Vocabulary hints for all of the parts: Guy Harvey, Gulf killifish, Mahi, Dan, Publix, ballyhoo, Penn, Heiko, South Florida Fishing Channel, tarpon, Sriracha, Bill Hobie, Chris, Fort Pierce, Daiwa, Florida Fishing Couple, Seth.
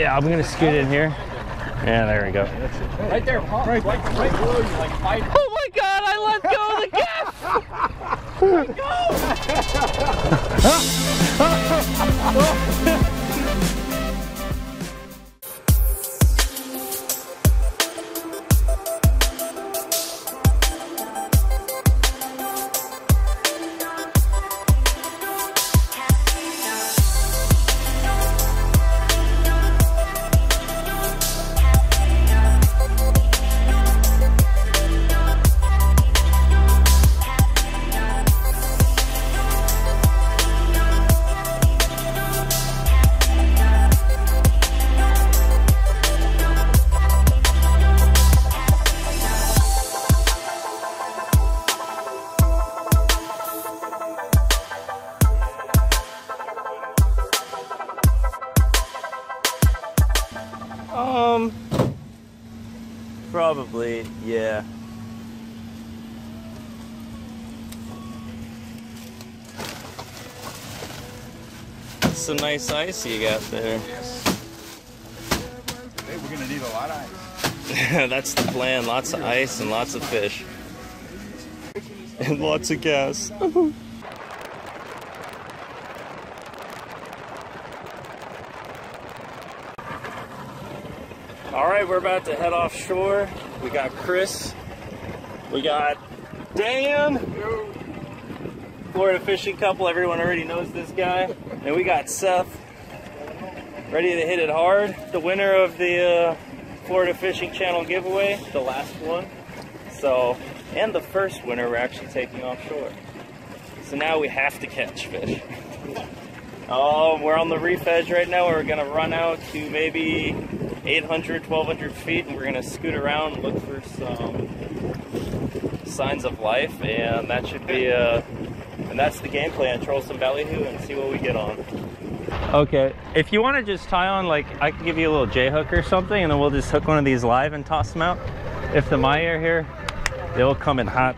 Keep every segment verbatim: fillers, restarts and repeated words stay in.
Yeah, I'm gonna scoot in here. Yeah, there we go. Right there, Paul. Right, right, right below you, like five. Oh my God! I let go of the gaff. Let go! Oh. Um, probably, yeah. That's some nice ice you got there. Yes. Today we're gonna need a lot of ice. That's the plan, lots of ice and lots of fish. And lots of gas. All right, we're about to head offshore. We got Chris, we got Dan, Florida fishing couple, everyone already knows this guy. And we got Seth, ready to hit it hard. The winner of the uh, Florida Fishing Channel giveaway, the last one. So, and the first winner we're actually taking offshore. So now we have to catch fish. Oh, we're on the reef edge right now. We're gonna run out to maybe eight hundred, twelve hundred feet, and we're gonna scoot around, look for some signs of life, and that should be a, and that's the game plan, troll some ballyhoo and see what we get on. Okay, if you want to just tie on, like, I can give you a little J-hook or something, and then we'll just hook one of these live and toss them out. If the Mahi are here, they'll come in hot.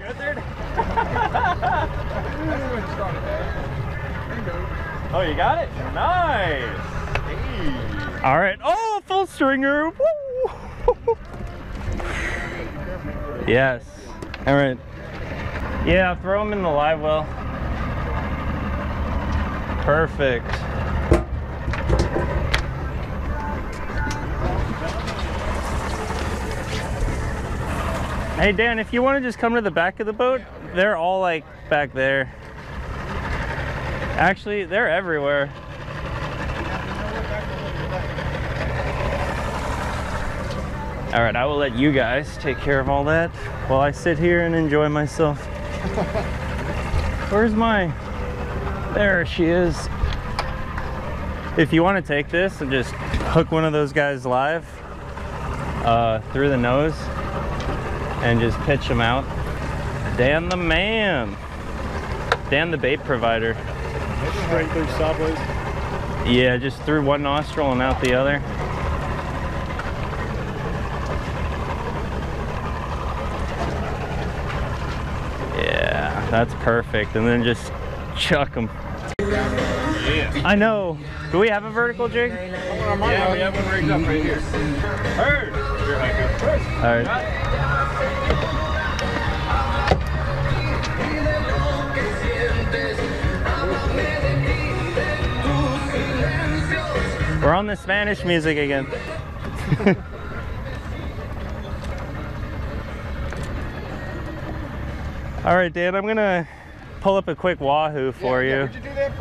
Oh, you got it? Nice! Hey. All right, oh! Full stringer. Woo. Yes. All right. Yeah, throw him in the live well. Perfect. Hey Dan, if you want to just come to the back of the boat, they're all like back there. Actually, they're everywhere. All right, I will let you guys take care of all that while I sit here and enjoy myself. Where's my... There she is. If you want to take this and just hook one of those guys live uh, through the nose and just pitch them out. Dan the man. Dan the bait provider. Straight through sideways? Yeah, just through one nostril and out the other. That's perfect, and then just chuck them. Yeah. I know. Do we have a vertical jig? Yeah, we have one rigged up right here. Heard. All right. We're on the Spanish music again. All right, Dan, I'm gonna pull up a quick wahoo for yeah, you. Yeah, would you do that,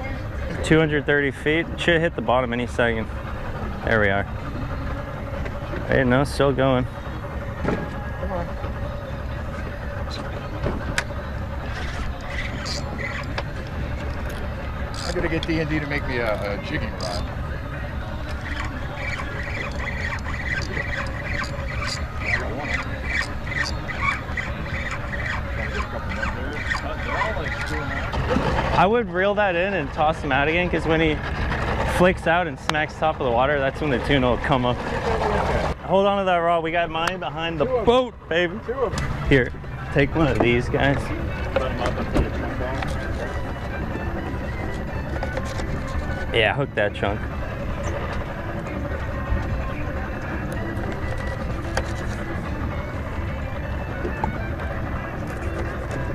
please? two hundred thirty feet. Should hit the bottom any second. There we are. Hey, no, still going. Come on. I'm gonna get D and D to make me a, a jigging rod. I would reel that in and toss him out again, because when he flicks out and smacks top of the water, that's when the tuna will come up. Okay. Hold on to that rod. We got mine behind the Two boat, em. baby. Two em. Here, take one of these guys. Yeah, hook that chunk.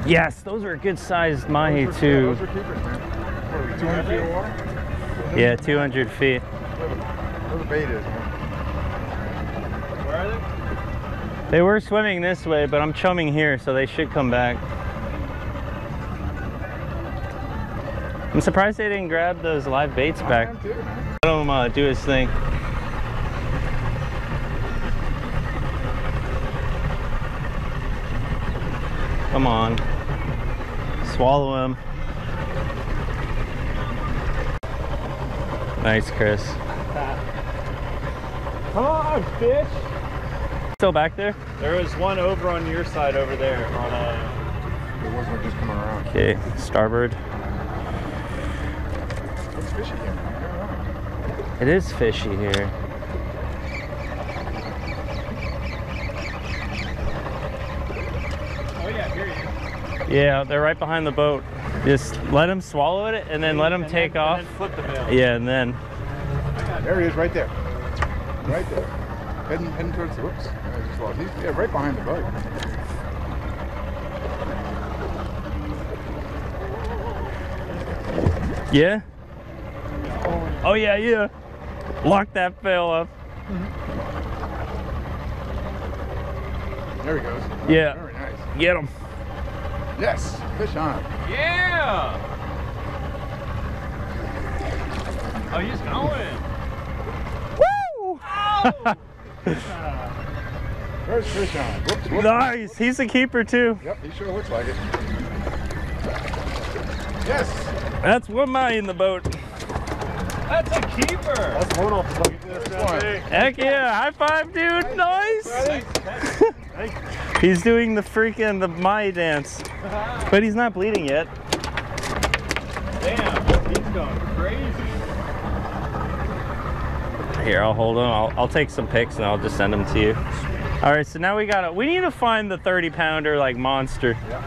Yes, those are a good sized mahi too. Those are keepers, man. two hundred feet of water? Yeah, two hundred feet. Where the bait is, man. Where are they? They were swimming this way, but I'm chumming here, so they should come back. I'm surprised they didn't grab those live baits back. I am too, man. Let him uh, do his thing. Come on, swallow him. Nice, Chris. Come on, fish. Still back there? There is one over on your side over there. On a... It wasn't just coming around. Okay, starboard. It's fishy here. It is fishy here. Yeah, they're right behind the boat. Just let them swallow it and then let them take then, off. And then flip the bill. Yeah, and then. There he is, right there. Right there. Heading, heading towards the whoops. I just lost. He's, yeah, right behind the boat. Yeah? Oh, yeah, yeah. Lock that bail up. Mm-hmm. There he goes. Oh, yeah. Very nice. Get him. Yes, fish on. Yeah! Oh, he's going. Woo! Oh! There's fish on. Whoops, whoops, nice, whoops. He's a keeper too. Yep, he sure looks like it. Yes! That's one mahi in the boat. That's a keeper! That's one off the bucket. Heck yeah, high five, dude, nice! nice. nice. He's doing the freaking the Mahi dance, but he's not bleeding yet. Damn, he's going crazy. Here, I'll hold him. I'll, I'll take some pics and I'll just send them to you. All right, so now we gotta. We need to find the thirty pounder like monster. Yeah.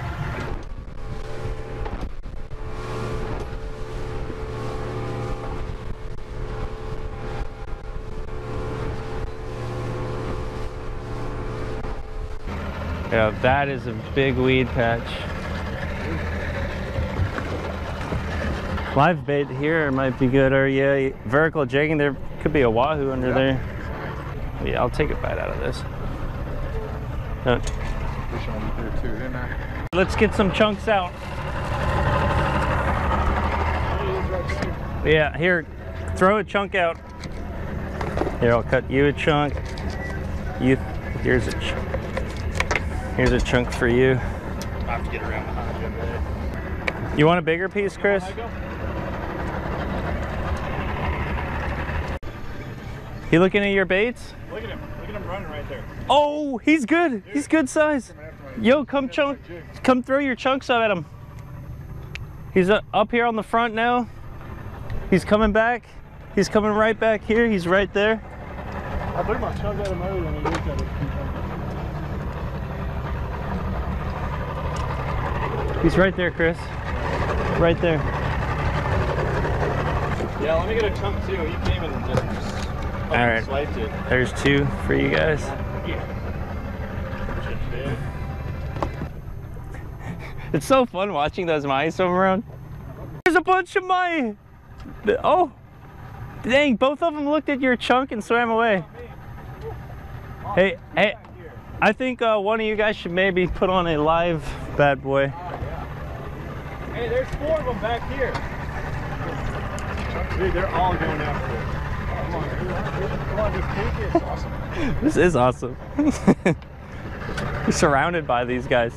Yeah, that is a big weed patch. Live bait here might be good, or yeah, vertical jigging. There could be a wahoo under yeah. there. Yeah, I'll take a bite out of this. Oh. Let's get some chunks out. Yeah, here, throw a chunk out. Here, I'll cut you a chunk. You, here's a chunk. Here's a chunk for you. I have to get around behind him there. You want a bigger piece, Chris? You looking at your baits? Look at him. Look at him running right there. Oh, he's good. Dude, he's good size. Yo, come chunk. Come throw your chunks up at him. He's up here on the front now. He's coming back. He's coming right back here. He's right there. I threw my chunk at him earlier when he looked at it. He's right there, Chris. Right there. Yeah, let me get a chunk too. He came and just all right. Swiped it. There's two for you guys. Yeah. It's so fun watching those mahi swim around. There's a bunch of mahi. Oh, dang! Both of them looked at your chunk and swam away. Hey, hey! I think uh, one of you guys should maybe put on a live bad boy. Hey, there's four of them back here. Dude, they're all going after it. Come on, dude. Come on, this pink is awesome. This is awesome. We're surrounded by these guys.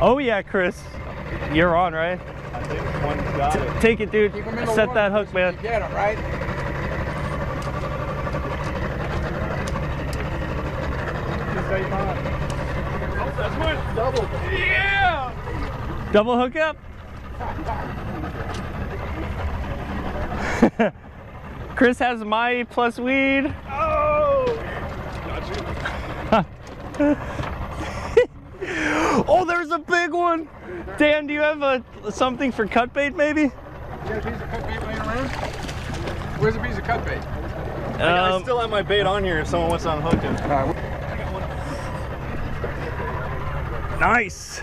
Oh yeah, Chris. You're on, right? I think one's got T it. Take it, dude. Set water, that hook, man. You get him, right? Oh, that's one. Double. Yeah! Double hook up. Chris has mahi plus weed. Oh! Got you. Oh, there's a big one. Dan, do you have a something for cut bait, maybe? You got a piece of cut bait laying around? Where's a piece of cut bait? Um, I still have my bait on here if someone wants to unhook it. Nice.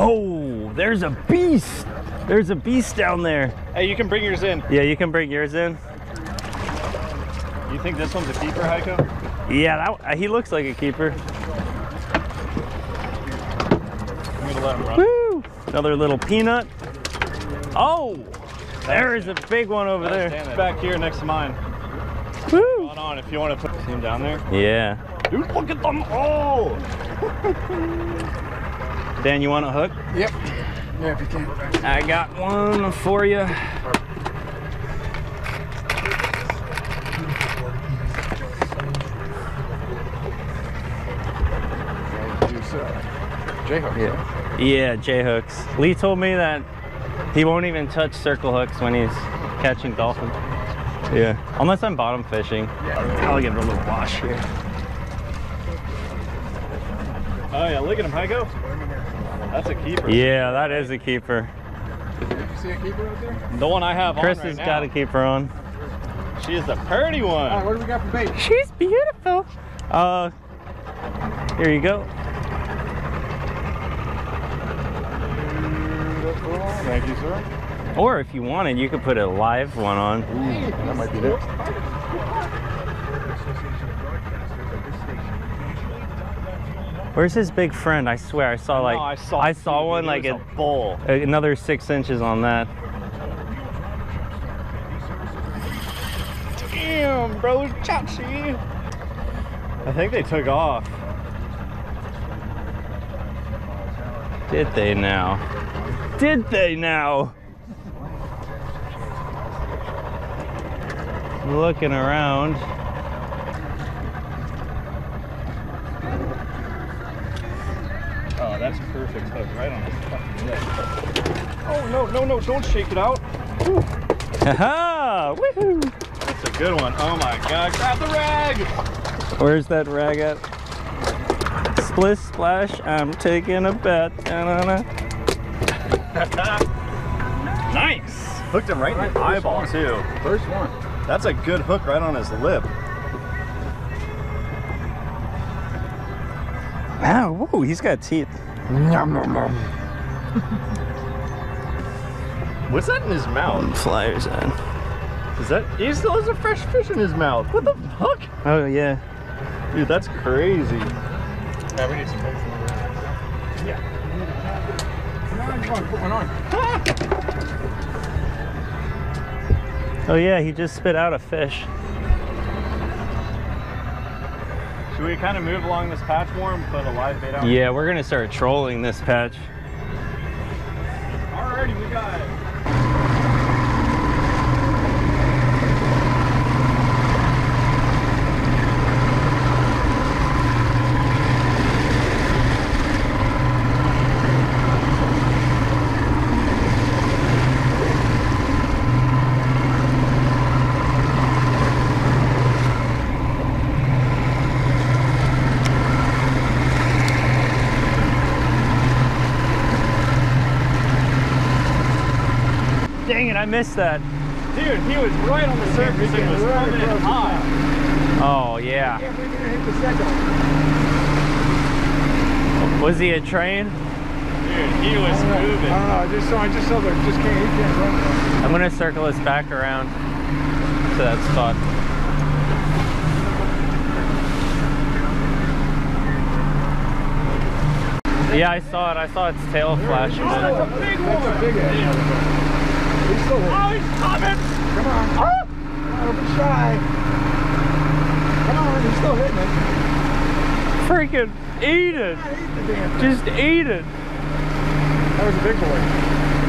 Oh, there's a beast. There's a beast down there. Hey, you can bring yours in. Yeah, you can bring yours in. You think this one's a keeper, Heiko? Yeah, that, he looks like a keeper. I'm gonna let him run. Woo! Another little peanut. Oh, there is a big one over there. It's back here next to mine. Woo! On, on, if you want to put him down there. Yeah. Dude, look at them all. Dan, you want a hook? Yep. Yeah, if you can. I got one for you. J-hooks. Yeah, yeah, J-hooks. Lee told me that he won't even touch circle hooks when he's catching dolphins. Yeah, unless I'm bottom fishing. Yeah. I'll give it a little wash here. Oh yeah, look at him, Heiko. That's a keeper. Yeah, that is a keeper. Did you see a keeper out there? The one I have on right now. Chris has got a keeper on. She is a pretty one. All right, what do we got for bait? She's beautiful. Uh, here you go. Thank you, sir. Or if you wanted, you could put a live one on. Ooh, that might be it. Where's his big friend? I swear, I saw like no, I saw, I saw one like a bull. Another six inches on that. Damn, bro, chachi. I think they took off. Did they now? Did they now? Looking around. Oh, that's perfect hook, right on his fucking leg. Oh no, no, no, don't shake it out. Woo. Haha! Woohoo! That's a good one. Oh my god, grab the rag! Where's that rag at? Splish splash, I'm taking a bet. Da-na-na. Nice! Hooked him right in the eyeball too. First one. That's a good hook right on his lip. Wow, whoa, he's got teeth. Nom, nom, nom. What's that in his mouth? Flyers on. Is that, he still has a fresh fish in his mouth. What the fuck? Oh yeah. Dude, that's crazy. Yeah, we need some books. Yeah. Come on, put one on. Oh yeah, he just spit out a fish. Should we kind of move along this patch more and put a live bait out? Yeah, we're gonna start trolling this patch. Alrighty, we got it. I missed that. Dude, he was right on the surface. It was right coming in high. Oh, yeah. Yeah, we're gonna hit the second. Was he a train? Dude, he was I know, moving. I don't know. I just saw, I just saw there. Just can't, he can't run. I'm gonna circle this back around to that spot. Yeah, I saw it. I saw its tail flash. Oh, that's a big one. That's a big ass. He's still here. Oh, he's coming! Come on. Oh. Don't be shy. Come on, he's still hitting it. Freaking eat it. Eat Just eat it. That was a big boy.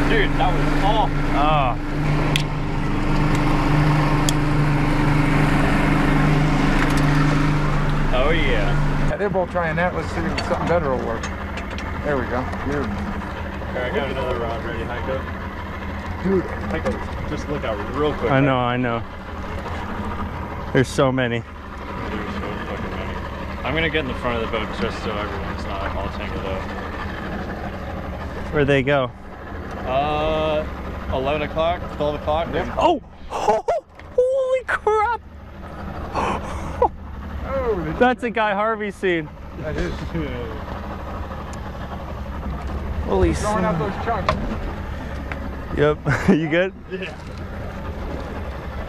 Dude, that was awful. Oh. Oh, yeah. Yeah. They're both trying that. Let's see if something better will work. There we go. Here. All right, I got another rod ready, Heiko. Dude, Heiko, just look out real quick. I know, I know. There's so many. There's so fucking many. I'm gonna get in the front of the boat just so everyone's not all tangled up. Where'd they go? Uh, eleven o'clock, twelve o'clock. Yep. Oh! Oh! Holy crap! Oh, that's a Guy Harvey scene. That is. Holy throwing out those chunks. Yep. You good? Yeah.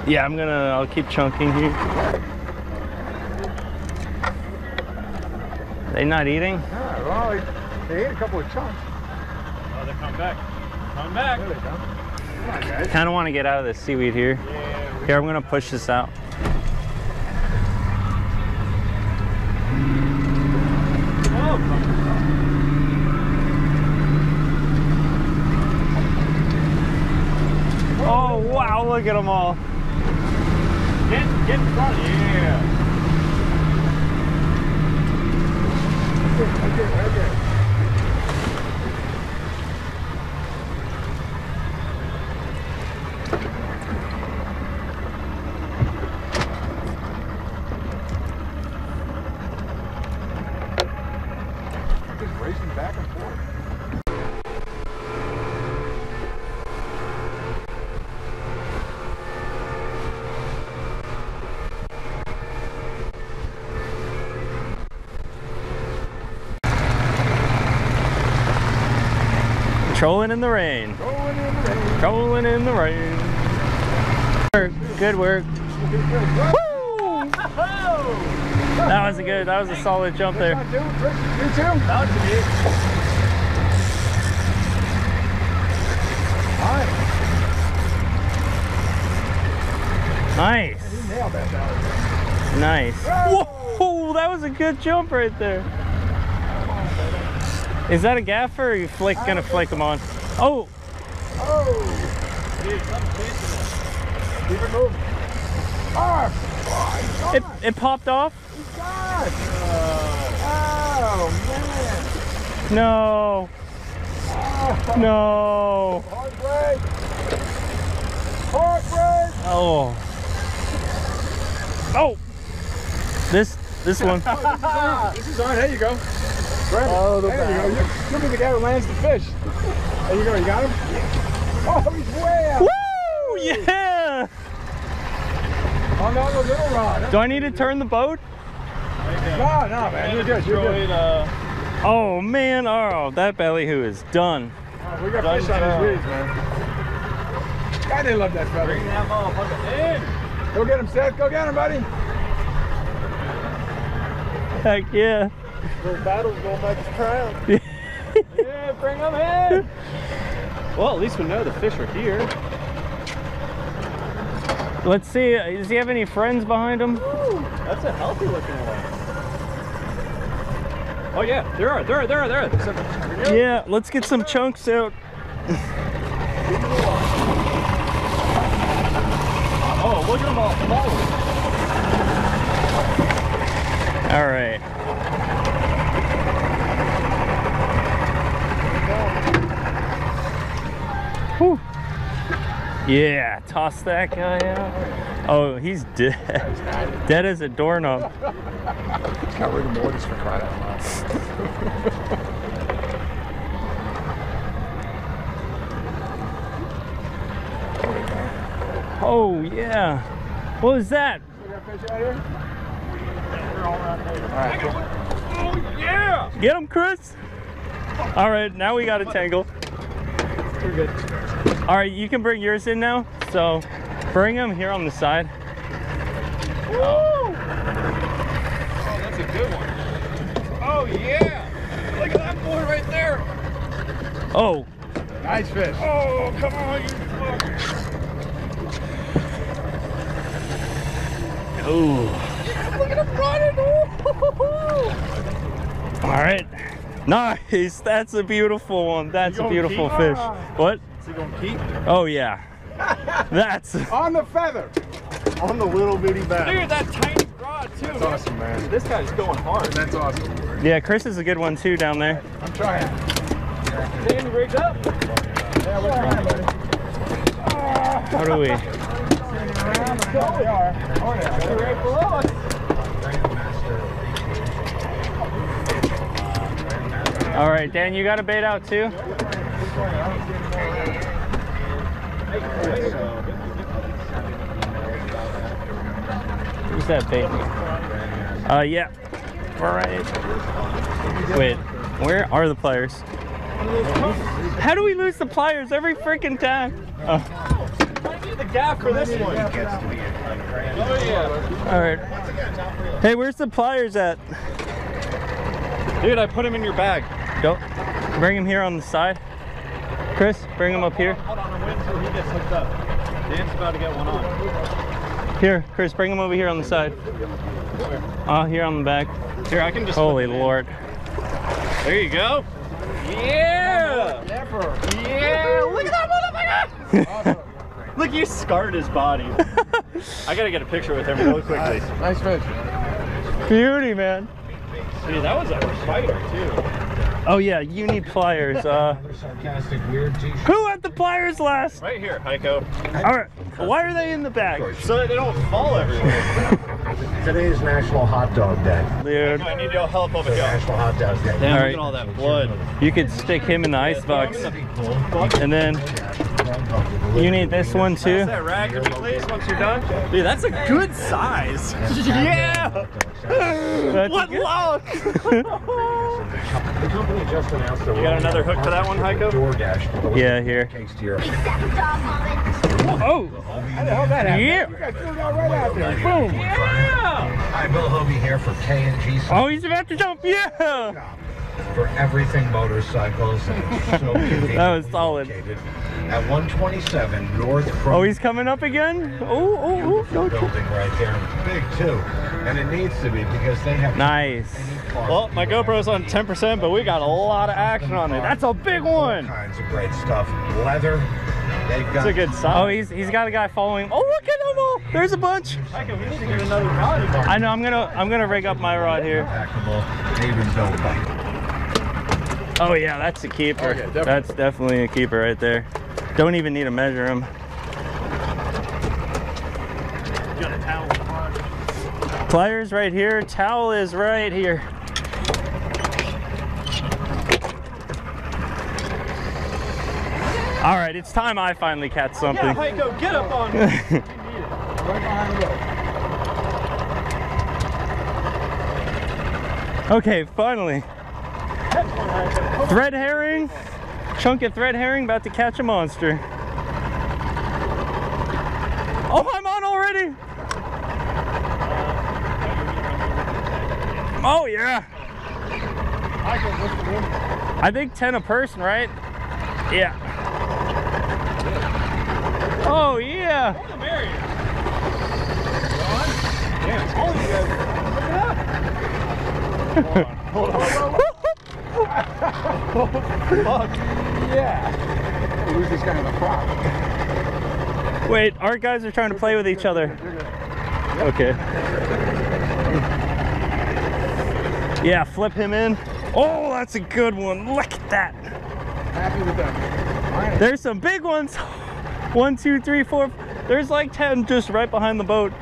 Yeah, I'm gonna, I'll keep chunking here. Are they not eating? Yeah, well, they, they ate a couple of chunks. Oh, they're coming back. Coming back. There they go. Come on, guys. I kind of want to get out of this seaweed here. Yeah, here, I'm gonna push this out. Look at them all. Get, get in front of you. Yeah. Right there, right there. Just racing back and forth. Trolling in the rain. Trolling in the rain. Trolling in the rain. Good work. Good work. Woo! That was a good, that was a solid jump there. You too? That was good. Nice. Nice. You nailed that down. Nice. Whoa! That was a good jump right there. Is that a gaff or are you flick, gonna flick them on? Oh! Oh! Keep it moving. Oh! It, it popped off? He's gone! Oh, man! No! Oh. No! Heartbreak! Heartbreak! Oh! Oh! This, this one. This is on, there you go. Oh, the there you go. You'll be the guy who lands the fish. There you go. You got him? Oh, he's way out. Woo! Yeah! On that little rod. Do I need to turn the boat? No, no, man. You're good. You're good. Oh, man. Oh, that ballyhoo is done. Oh, we got done fish on these weeds, man. I didn't love that feather. Bring that motherfucker in. Go get him, Seth. Go get him, buddy. Heck yeah. Little battles going back to trial. Yeah, bring them in. Well, at least we know the fish are here. Let's see, does he have any friends behind him? Ooh, that's a healthy looking one. Oh yeah, there are, there are, there are, there are. Some, yeah, let's get some chunks out. Oh, look at them all following. All right. Whew. Yeah, toss that guy out. Oh, he's dead. Dead as a doorknob. Got rid of mortars for crying out loud. Oh, yeah. What was that? We got fish out here? They're all around here. All right, cool. Oh, yeah! Get him, Chris! All right, now we got a tangle. We're good. All right, you can bring yours in now. So bring them here on the side. Woo! Oh, that's a good one. Oh, yeah. Look at that boy right there. Oh. Nice fish. Oh, come on, you fucker. Oh. Yeah, look at him running. Ooh. All right. Nice, that's a beautiful one. That's a beautiful keep? Fish. Ah. What? Is he gonna keep? Oh yeah. That's on the feather. On the little bitty bass. Dude, that tiny rod too. That's man. Awesome, man. This guy's going hard. That's awesome. Yeah, Chris is a good one too down there. I'm trying. Dan, you rigged up? Yeah, we're trying, buddy. Ah. How do we? They are. They're right below us. All right, Dan, you got a bait out too? Who's that bait? Uh, yeah. All right. Wait, where are the pliers? How do we lose the pliers every freaking time? I need the gap for this one. Oh yeah. All right. Hey, where's the pliers at? Dude, I put them in your bag. Go. Bring them here on the side. Chris, bring them up here. Hold on, I'm waiting until he gets hooked up. Dan's about to get one on. Here, Chris, bring them over here on the side. Oh, here on the back. Here, I can just. Holy Lord. There you go. Yeah! Yeah! Look at that motherfucker! Look, you scarred his body. I gotta get a picture with him really quickly. Nice, nice fish. Beauty, man. Dude, that was a fighter, too. Oh, yeah, you need pliers. Uh, who had the pliers last? Right here, Heiko. Alright, why are they in the bag? So that they don't fall everywhere. Today is National Hot Dog Day. Dude. I need your help over here. National Hot Dog Day. Damn, all right. Look at all that blood. You could stick him in the icebox. And then you need this one too. Pass that rag to me, please, once you're done. Dude, that's a good size. Yeah! What luck! The company just announced you got another hook to that one, Heiko? Yeah, here. Oh! How the hell that happened? Yeah! You got thrown out right out there. Boom! Yeah! Hi, Bill Hobie here for K and G. Oh, he's about to jump! Yeah! For everything motorcycles, and it's so convenient. That was solid. At one twenty-seven North Front. Oh, he's coming up again? Oh, oh, oh. Building right there. Big, too. And it needs to be because they have... Nice. Well, my GoPro's on ten percent, but we got a lot of action on it. That's a big one. All kinds of great stuff. Leather. It's a good size. Oh, he's he's got a guy following him. Oh, look at them all! There's a bunch. I can really get another rod. I know. I'm gonna I'm gonna rig up my rod here. Oh yeah, that's a keeper. Oh, yeah, definitely. That's definitely a keeper right there. Don't even need to measure him. Got a towel. Pliers right here. Towel is right here. All right, it's time I finally catch something. Yeah, Heiko, get up on me. Right behind you. Okay, finally. Thread herring, chunk of thread herring, about to catch a monster. Oh, I'm on already. Oh yeah. I think ten a person, right? Yeah. Oh yeah! What a barrier! Yeah, hold on. Hold on. Oh, fuck. Yeah. Who's this guy in the prop? Wait, our guys are trying to play with each other. Okay. Yeah, flip him in. Oh, that's a good one. Look at that. Happy with that. There's some big ones. One, two, three, four. There's like ten just right behind the boat.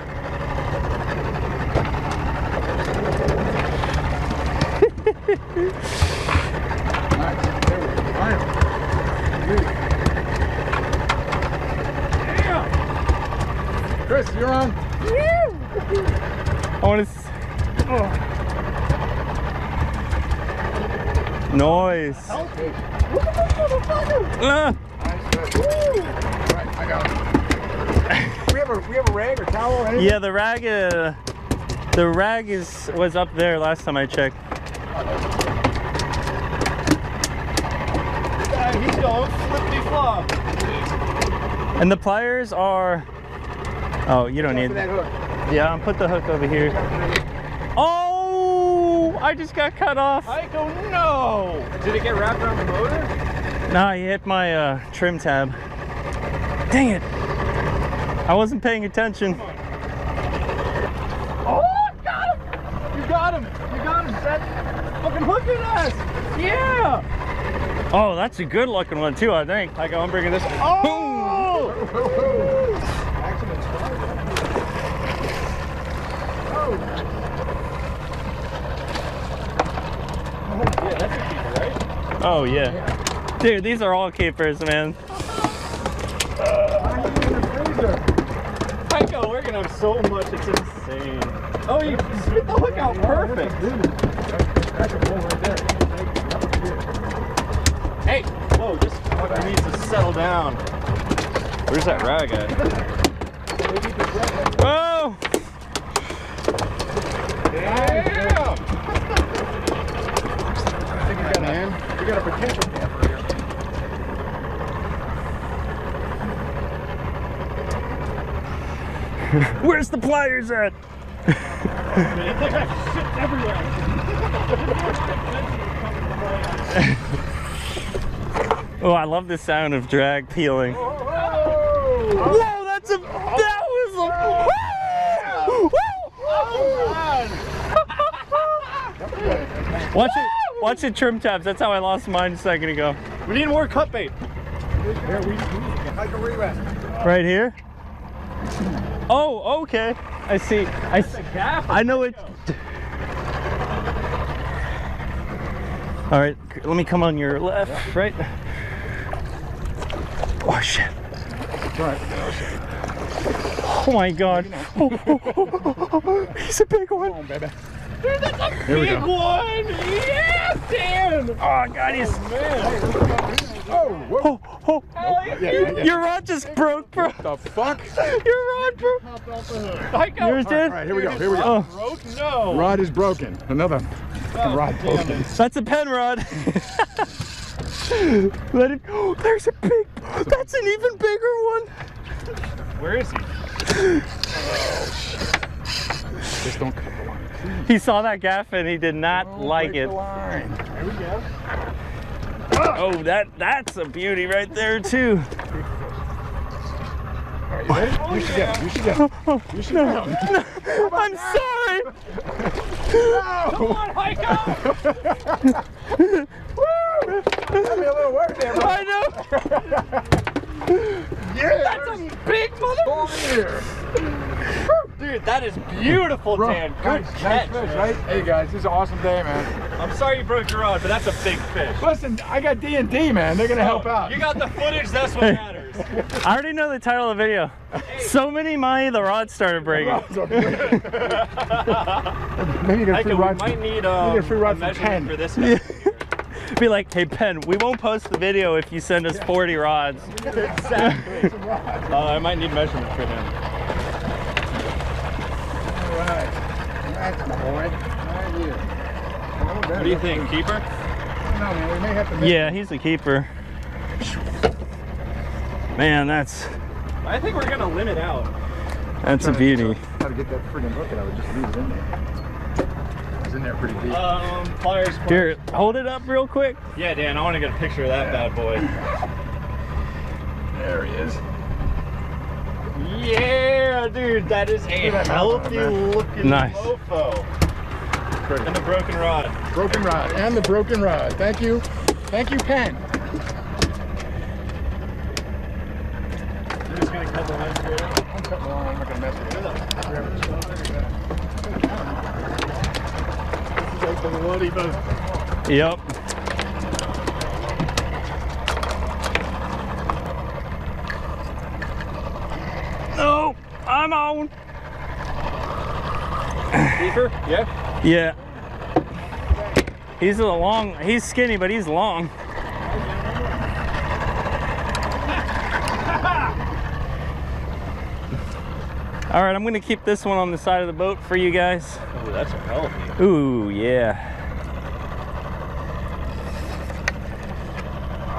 Damn. Chris, you're on. I want to. Noise. Help me. Look at this motherfucker. Uh. Nice. I got it. We have a we have a rag or towel or anything? Yeah, the rag uh, the rag is was up there last time I checked. Uh, he's going flippity flop. And the pliers are. Oh, you don't need that hook. Yeah, I'll put the hook over here. Oh, I just got cut off. I don't know. Did it get wrapped around the motor? Nah, he hit my uh, trim tab. Dang it! I wasn't paying attention. Oh, got him! You got him! You got him, Seth! Fucking hooking us! Yeah! Oh, that's a good looking one too, I think. I go, I'm bringing this. Oh! Oh, yeah, that's a keeper, right? Oh, yeah. Dude, these are all keepers, man. Heiko, we're gonna have so much, it's insane. Oh, you spit the hook out perfect. That's a bull right there. Hey! Whoa, this fucker needs to settle down. Where's that rag at? Whoa! Damn! I think we got, man. We got a potential camper here. Where's the pliers at? Oh, I love the sound of drag peeling. Whoa, whoa, that's a, that was a, whoa, whoa. Watch it, watch it trim tabs. That's how I lost mine a second ago. We need more cut bait. Right here? Oh, okay. I see. I, see. I know it. All right, let me come on your left, yeah. Right? Oh shit! Right. Oh my God! Oh, oh, oh, oh. He's a big one. Come on, baby. Dude, that's a there big one. Yes, Dan. Oh, I got his. Oh, man. Oh, oh, oh. Nope. Yeah, yeah, yeah. Your rod just broke, bro. What the fuck? Your rod broke. Heiko. Yours did? All right, here we go, here we go. Broke? No. Rod is broken. Another oh, rod broken. That's a pen rod. Let it, oh, there's a big, that's an even bigger one. Where is he? Oh, shit. Just don't cut the line. Please. He saw that gaff and he did not don't like it. The line. There we go. Oh, that that's a beauty right there too. All right, you ready? Oh, you should yeah. go. You should go. Oh, you should no, go. No. I'm sorry. No. Come on, Heiko. Woo! That'd be a little work there, bro. I know. Yeah. That's a big motherfucker. Dude, that is beautiful, bro, Dan. Good nice, catch, nice fish, right? Hey guys, this is an awesome day, man. I'm sorry you broke your rod, but that's a big fish. Listen, I got D and D, man. They're gonna oh, help out. You got the footage. That's what matters. I already know the title of the video. Hey. So many Mahi, the rods started breaking. Maybe you get a free rod. Might need um, you get a free rod for Penn for this. Yeah. Be like, hey Penn, we won't post the video if you send us yeah. forty rods. Exactly. Oh, uh, I might need measurements for him. What do you think, keeper? No, man, we may have to make yeah, he's a keeper. Man, that's. I think we're gonna limit out. That's a beauty. How to get that friggin' bucket? I would just leave it in there. It's in there pretty deep. Um, pliers. Here, hold it up real quick. Yeah, Dan, I want to get a picture of that yeah. bad boy. There he is. Yeah, dude, that is a healthy looking nice. Mofo. And the broken rod. Broken rod, and the broken rod. Thank you. Thank you, Penn. You're just going to cut the line straight up? I'm cutting the line, I'm not going to mess with it. This is like the Lodi boat. Yep. No, I'm on. Deeper? Yeah. Yeah. He's a long. He's skinny, but he's long. All right, I'm gonna keep this one on the side of the boat for you guys. Oh, that's a healthy. Ooh, yeah.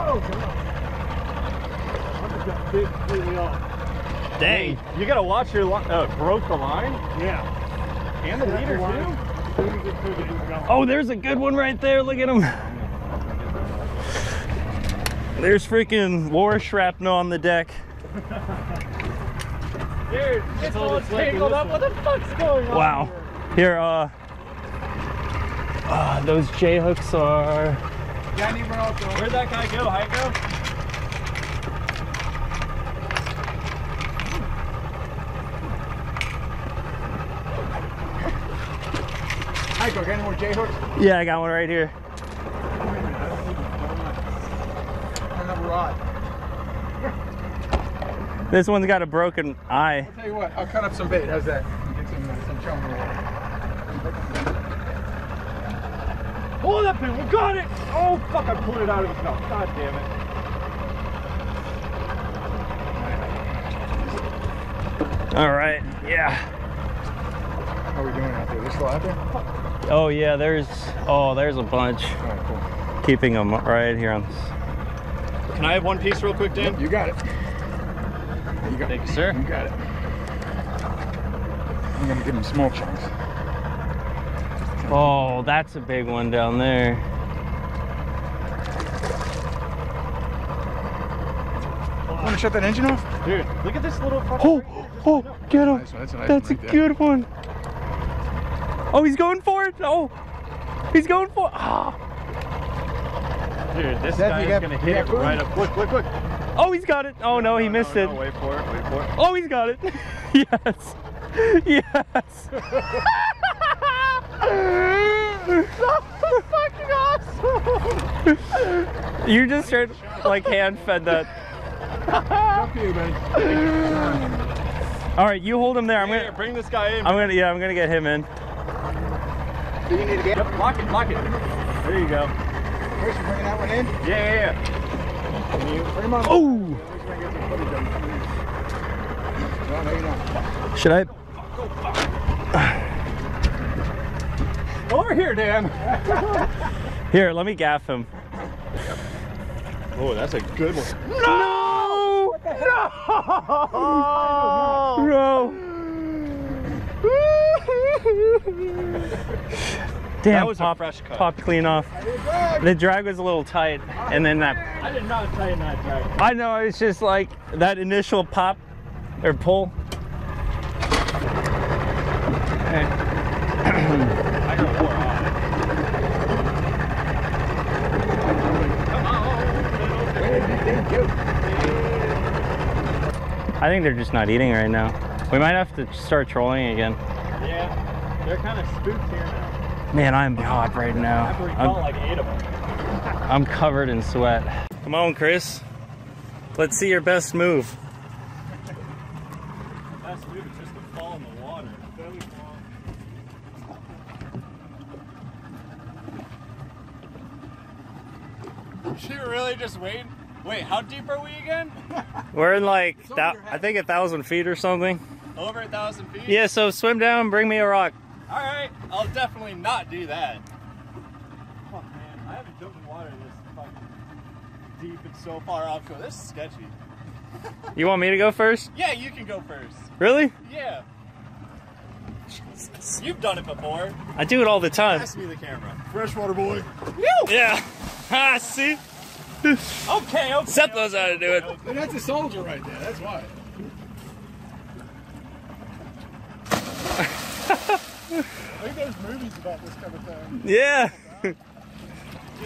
Oh, come on. I just got big completely off. Dang, you gotta watch your line. Oh, it broke the line? Yeah. And the leader, too? Oh, there's a good one right there. Look at him. There's freaking war shrapnel on the deck. Dude, it's all tangled up. What the fuck's going on? Wow. Here, uh. Uh, those J hooks are. Where'd that guy go, Heiko? Got any more J hooks? Yeah, I got one right here. Another rod. This one's got a broken eye. I'll tell you what, I'll cut up some bait. How's that? Get some, some chum in the water. Pull that pin. We got it. Oh, fuck. I pulled it out of his mouth. God damn it. All right, yeah. How are we doing out there? Is this still out there? Oh, yeah, there's, oh, there's a bunch. All right, cool. Keeping them right here on this. Can I have one piece real quick, Dan? Yep, you got it. You got Thank it. you, sir. You got it. I'm going to give them small chunks. Oh, that's a big one down there. Want to shut that engine off? Dude, look at this little fucking oh. Right. Oh, get him. Nice, that's a, nice that's right a good one. Oh, he's going for it. Oh, he's going for it. Oh. Dude, this Seth, guy is going to hit it right up. Look, look, look. Oh, he's got it. Oh, no, no he missed no, no, it. No, wait for it. Wait for it. Oh, he's got it. Yes. Yes. That was fucking awesome. You just heard, like, hand fed that. Up here, man. All right, you hold him there. I'm yeah, gonna bring this guy in. I'm gonna, yeah, I'm gonna get him in. Do you need to get him? Yep, lock it, lock it. There you go. Chris, you bringing that one in? Yeah, yeah, yeah. Can you bring him on? Oh! Should I? Go fuck, go fuck. Over here, Dan. Here, let me gaff him. Oh, that's a good one. No! No! Bro. Damn, that was pop, a fresh cut. Popped clean off. The drag was a little tight, and then that. I did not tighten that drag. I know, it's just like that initial pop or pull. I got wore off. Come on. Thank you. I think they're just not eating right now. We might have to start trolling again. Yeah, they're kind of spooked here now. Man, I'm hot right now. I recall I'm, like eight of them. I'm covered in sweat. Come on, Chris. Let's see your best move. Best move is just to fall in the water. Is she really just waiting? Wait, how deep are we again? We're in like, I think a thousand feet or something. Over a thousand feet? Yeah, so swim down, bring me a rock. All right, I'll definitely not do that. Fuck, man, I haven't jumped in water this fucking deep and so far offshore. This is sketchy. You want me to go first? Yeah, you can go first. Really? Yeah. Jesus. You've done it before. I do it all the time. Pass me the camera. Freshwater boy. Woo! Yeah. Ha, see? Okay, okay. Seth knows how to do it. Okay. That's a soldier right there, that's why. I think there's movies about this kind of thing. Yeah. Dude,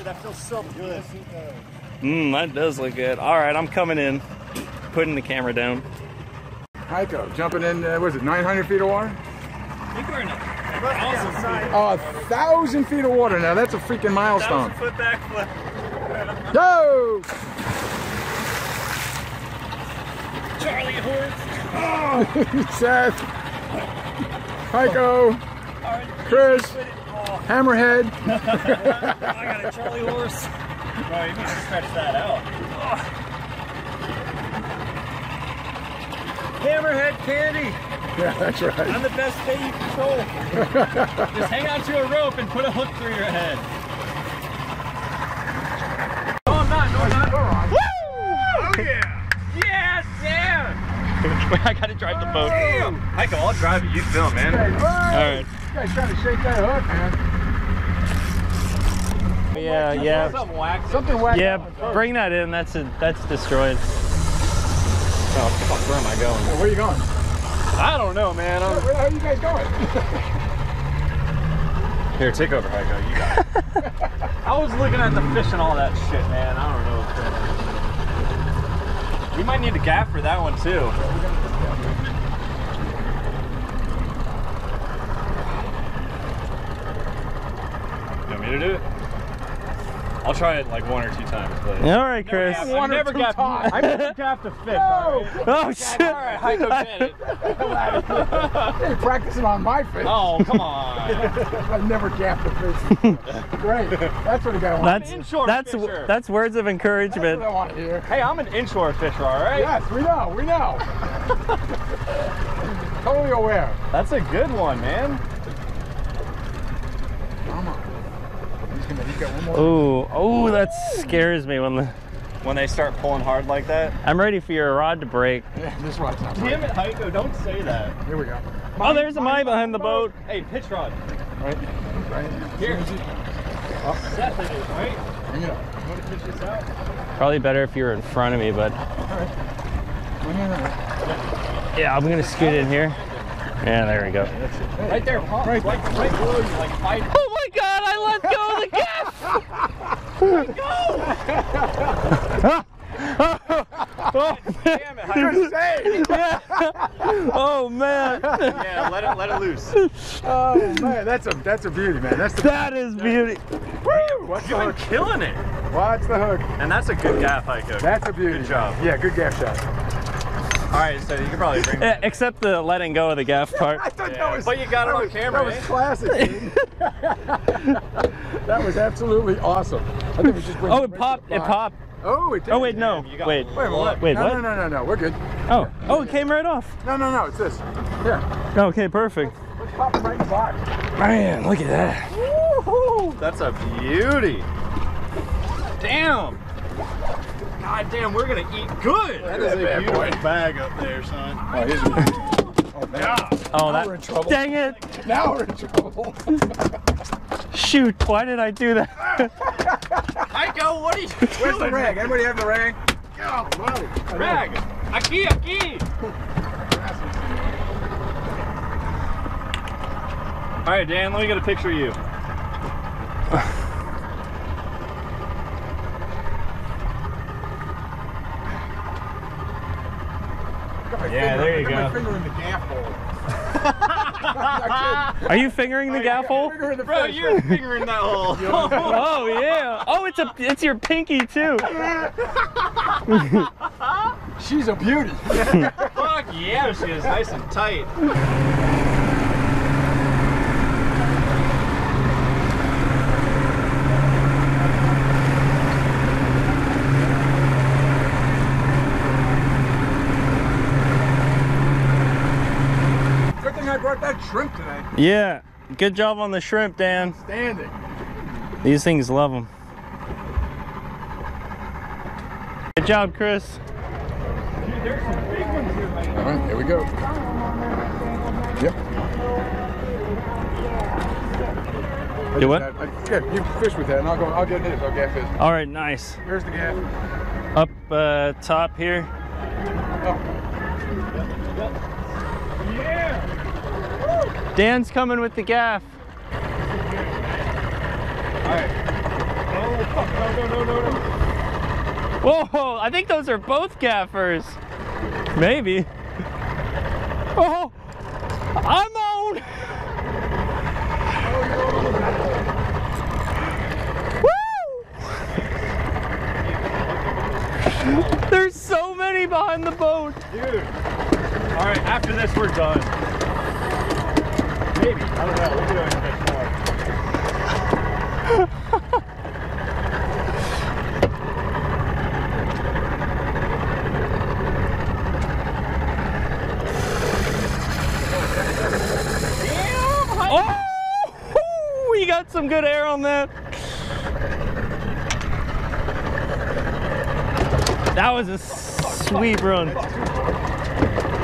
that feels so good. Mmm, that does look good. Alright, I'm coming in. Putting the camera down. Heiko, jumping in, uh, what is it, nine hundred feet of water? I think we're in a thousand feet. Oh, a thousand feet of water now. That's a freaking milestone. A thousand foot backflip. Go! Charlie Horse! Oh! Seth! Heiko! Right, Chris! Oh. Hammerhead! I got a Charlie Horse! Bro, you need to stretch that out. Oh. Hammerhead candy! Yeah, that's right. I'm the best bait you control. Just hang on to a rope and put a hook through your head. I gotta drive the boat. Damn. Heiko, I'll drive it. You film, man. All right. You guys trying to shake that hook, man. Yeah, yeah. Something whacked. Something whacked. Yeah, bring that in. That's a, that's destroyed. Oh fuck, where am I going? Where are you going? I don't know, man. I'm... Where the hell are you guys going? Here, take over, Heiko. You got it. I was looking at the fish and all that shit, man. I don't know what's going on. We might need a gaff for that one too. You want me to do it? I'll try it like one or two times. But all right, Chris. Never one I've never got. I never got to fish. No. Right? Oh shit! All right, Heiko did it. You're practicing on my fish. Oh come on! I've never gapped a fish. Great. That's what a guy wants. That's inshore that's fisher. That's words of encouragement. That's what I want to hear. Hey, I'm an inshore fisher. All right. Yes, we know. We know. Totally aware. That's a good one, man. Oh, oh, that scares me when the when they start pulling hard like that. I'm ready for your rod to break. Yeah, this rod's not breaking. Damn it, Heiko, don't say that. Here we go. My, oh, there's a Mahi behind the boat. boat. Hey, pitch rod. Right, right here. Oh. Seth it is, right? Yeah. You want to pitch this out? Probably better if you were in front of me, but. All right. Yeah, I'm gonna scoot in here. Yeah, there we go. Hey, right there, pump. Right, right, right. Like five. Oh my God, I let go of the gaff. Let go. Oh, damn it, Heiko. Safe. Yeah. Oh man. Yeah, let it, let it loose. Oh man, that's a, that's a beauty, man. That's the. That is beauty. Woo! What's the hook? Killing it. Watch the hook. And that's a good gaff, Heiko. That's a beauty. Good job. Yeah, good gaff shot. All right, so you can probably bring that. Yeah, except the letting go of the gaff part. I thought yeah. that was, but you got it on was, camera. That eh? was classic, dude. That was absolutely awesome. I think we just oh, it, it popped. It popped. Oh, it did. Oh, wait, no. Damn, wait. Wait, what? Wait, no, what? No, no, no, no. We're good. Oh, yeah. Oh, it came right off. No, no, no. It's this. Yeah. Okay, perfect. Let's, let's pop it right in the box. Man, look at that. Woohoo! That's a beauty. Damn. God damn, we're gonna eat good. That is a beautiful bag up there, son. Oh, here's a... oh, yeah. Oh, that. We're in trouble. Dang it! Now we're in trouble. Shoot! Why did I do that? Heiko, what are you doing? Where's the rag? Anybody have the rag? Oh, buddy. Rag. Aquí, aquí. All right, Dan. Let me get a picture of you. Yeah, finger. there you go. Finger in the gaff hole. Are you fingering the oh, gaff hole? Finger the Bro, fish, you're right? fingering that hole. Oh yeah. Oh, it's a it's your pinky too. She's a beauty. Fuck yeah, she is nice and tight. Shrimp today. Yeah, good job on the shrimp, Dan. Outstanding. These things love them. Good job, Chris. Dude, there's some big ones here, man. All right, here we go. Yep. Do what? Yeah, you fish with that, and I'll go. I'll get this. I'll gaff fish. All right, nice. Where's the gaff? Up uh, top here. Oh. Yeah. Dan's coming with the gaff. All right. Oh, fuck. No, no, no, no, no. Whoa, I think those are both gaffers. Maybe. Oh, I'm on. Woo! There's so many behind the boat. Dude. All right, after this, we're done. Maybe. I don't know. We'll do it next time. Damn! Oh! We got some good air on that. That was a sweet run.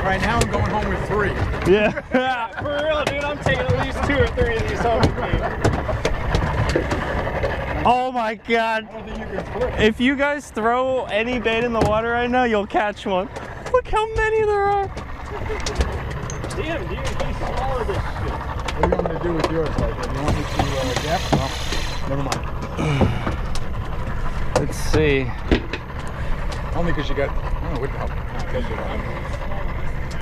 Right now, I'm going home with three. Yeah. Yeah, for real, dude. I'm taking at least two or three of these home with me. Oh my God! I don't think you can quit. If you guys throw any bait in the water right now, you'll catch one. Look how many there are. Damn, dude, he's smaller than shit. What do you want me to do with yours? Like, do you want me to uh, gaff? No, never mind. Let's see. Only because you got. I don't know what the hell.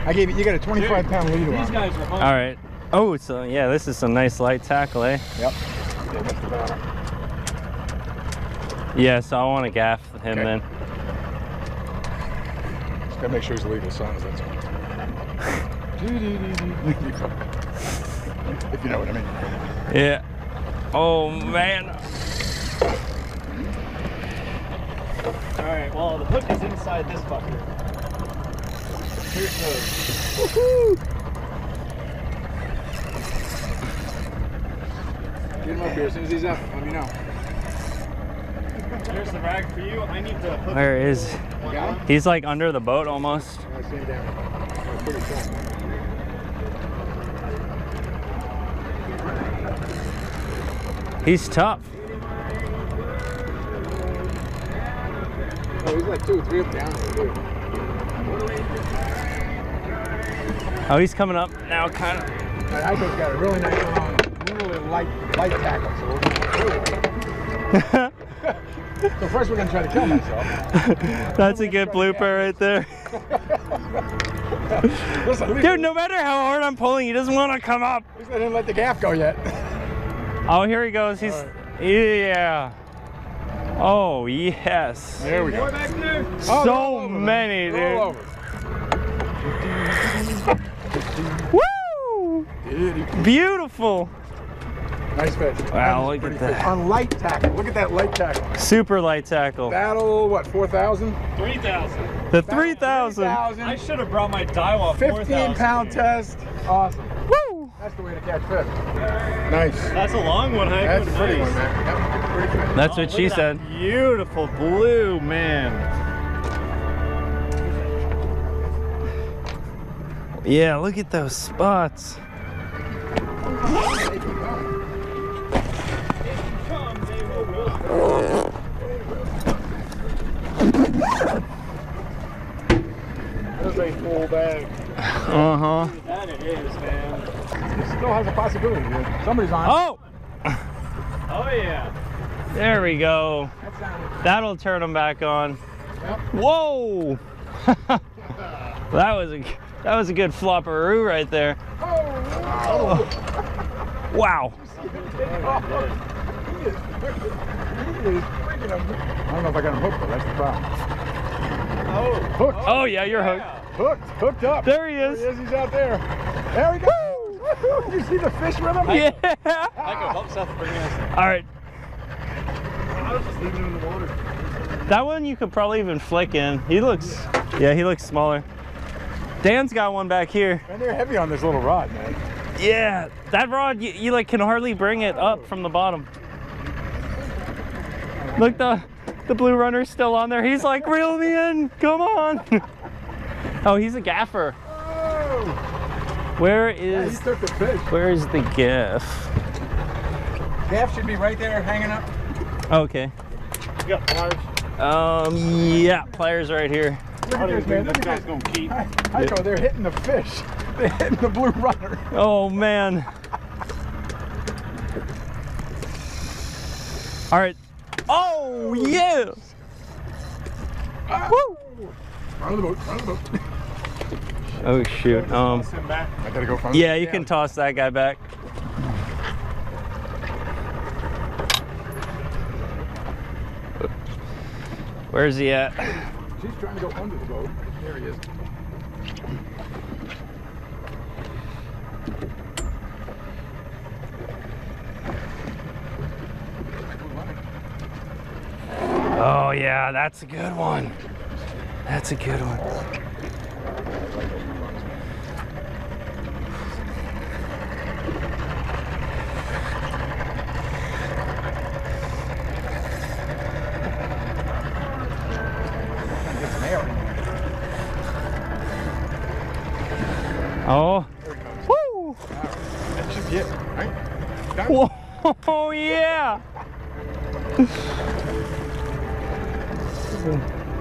I gave it, you got a twenty-five pound leader. These guys are hungry. All right. Oh, so yeah, this is a nice light tackle, eh? Yep. Yeah, so I want to gaff him okay. then. Just gotta make sure he's legal size, that's all. If you know what I mean. Yeah. Oh, man. All right, well, the hook is inside this bucket. Here's the... Woohoo! Get him up here. As soon as he's up, let me know. There's the rag for you. I need to hook. Where is he? He's like under the boat almost. I see him down. Pretty cool. He's tough. Oh, he's like two, three up down there, too. Oh, he's coming up now, kind of. Heiko's got a really nice one on. Really light, light tackle, so we're gonna do it. So first we're gonna try to kill myself. That's a good blooper right there. Listen, dude, no matter how hard I'm pulling, he doesn't want to come up. At least I didn't let the gaff go yet. Oh, here he goes. He's right. Yeah. Oh yes. There we go. Back there. Oh, so over, many, man. Dude. Woo! Beautiful. Nice fish. Wow, look at that. Fish. On light tackle. Look at that light tackle. Super light tackle. Battle, what, four thousand? three thousand. The three thousand. I should have brought my Daiwa four thousand. fifteen pound test. Awesome. Woo! That's the way to catch fish. Nice. That's a long one, Heiko. That's a pretty nice. one, man. That's pretty good. That's oh, what she said. Beautiful blue, man. Yeah, look at those spots. That's a full bag. Uh huh. That it is, man. It still has a possibility, dude. Somebody's on. Oh! Oh, yeah. There we go. That'll turn them back on. Yep. Whoa! That was a that was a good flopperoo right there. Oh! Oh. Wow. I don't know if I got him hooked, but that's the problem. Oh, hooked. Oh, yeah, you're yeah. hooked. Hooked, hooked up. There he is. There he is, he's out there. There he goes. You see the fish with him? Yeah. Heiko, help Seth bring us. All right. I was just leaving him in the water. That one you could probably even flick in. He looks, yeah, yeah he looks smaller. Dan's got one back here. And they're heavy on this little rod, man. Yeah, that rod, you, you like can hardly bring it up from the bottom. Look, the, the blue runner's still on there. He's like, reel me in, come on. Oh, he's a gaffer. Oh. Where is, yeah, he took the fish. Where is the gaff? Gaff should be right there hanging up. Okay. You got pliers? Um, yeah, pliers right here. Look at this, man. Look at this. Heiko, they're hitting the fish. They're hitting the blue runner. Oh, man. All right. Oh yeah! Ah. Woo! Front of the boat, front of the boat. Oh shoot! Um, I gotta go find yeah, you down. Can toss that guy back. Where's he at? She's trying to go under the boat. There he is. Oh yeah, that's a good one. That's a good one. Oh. Woo! That should get right. Whoa! Oh yeah.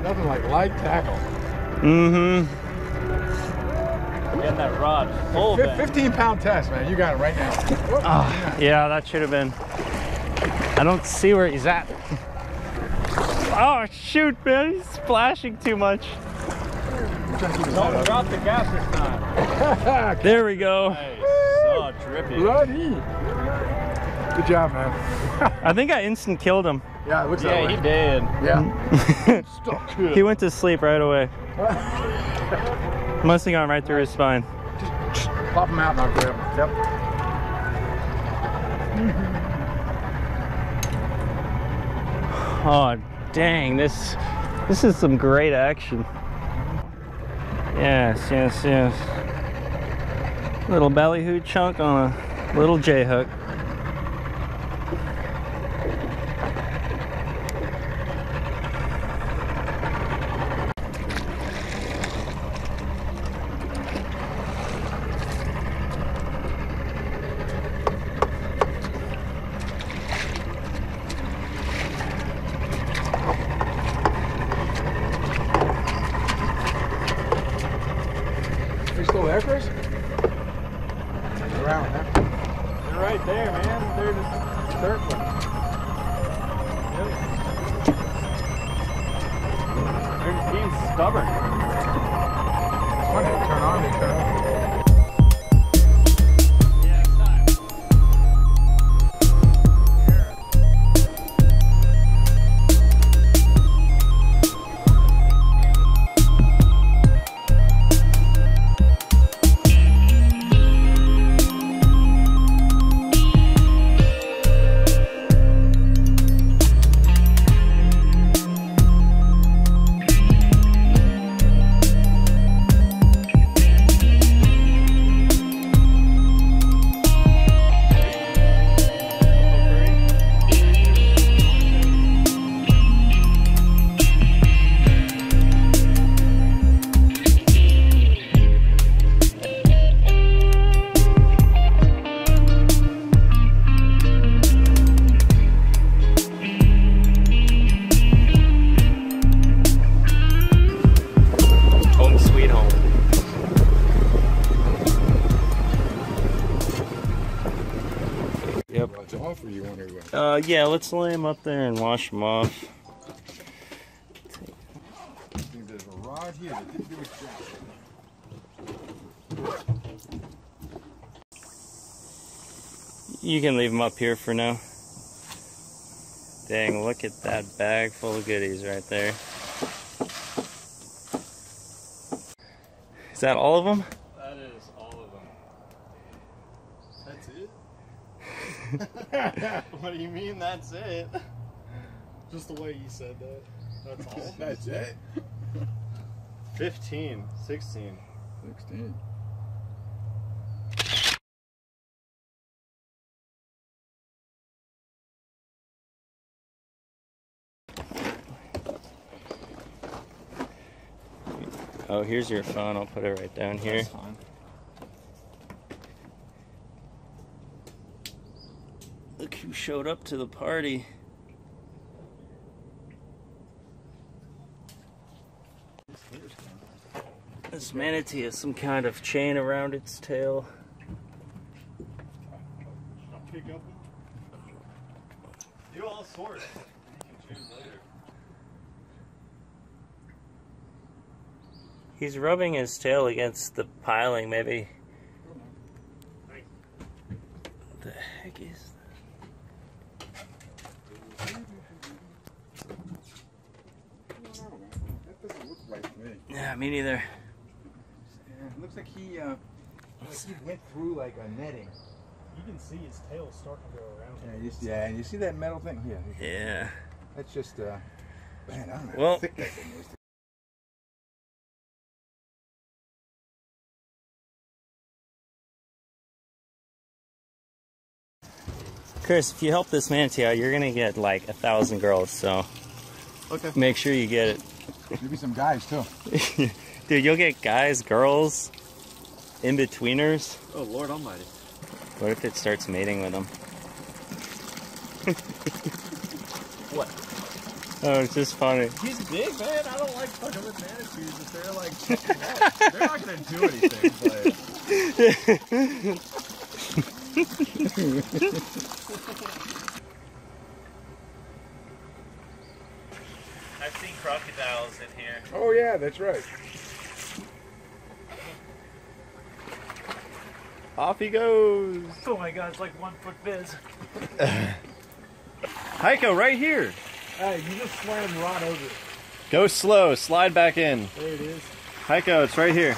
Nothing like light tackle. Mm-hmm. Getting that rod full. fifteen pound test, man. You got it right now. Oh, yeah. yeah, that should have been. I don't see where he's at. Oh, shoot, man. He's splashing too much. Don't drop the gas this time. There we go. Nice. Oh, drippy. Bloody. Good job, man. I think I instant killed him. Yeah, it looks yeah, that way. He did. Yeah. Stuck. He went to sleep right away. Must have gone right through his spine. Just, just pop him out and I'll grab him. Yep. Oh dang, this this is some great action. Yes, yes, yes. Little ballyhoo chunk on a little J hook. Uh, yeah, let's lay them up there and wash them off. There's a rod here that didn't do its job. You can leave them up here for now. Dang, look at that bag full of goodies right there. Is that all of them? That is all of them. That's it? What do you mean that's it? Just the way you said that. That's all. That's it. Fifteen. Sixteen. Sixteen. Oh, here's your phone. I'll put it right down here. That's fine. Look who showed up to the party. This manatee has some kind of chain around its tail. Do all sorts. You can choose later. He's rubbing his tail against the piling, maybe. What the heck is that? Yeah, me neither. Yeah, it looks like he, uh, like he went through like a netting. You can see his tail starting to go around. Yeah, you see, yeah, and you see that metal thing here. Yeah. Yeah. That's just, uh, man, I don't know well, how thick that thing is. Chris, if you help this manatee out, you're gonna get like a thousand girls. So, okay. Make sure you get it. Maybe some guys too. Dude, you'll get guys, girls, in-betweeners. Oh, Lord Almighty. What if it starts mating with them? What? Oh, it's just funny. He's big, man. I don't like fucking with manatees if they're like checking out. They're not gonna do anything, but... I've seen crocodiles in here. Oh yeah, that's right. Off he goes. Oh my god, it's like one foot biz. Heiko, right here. Hey, you just slammed right over it. Go slow, slide back in. There it is. Heiko, it's right here.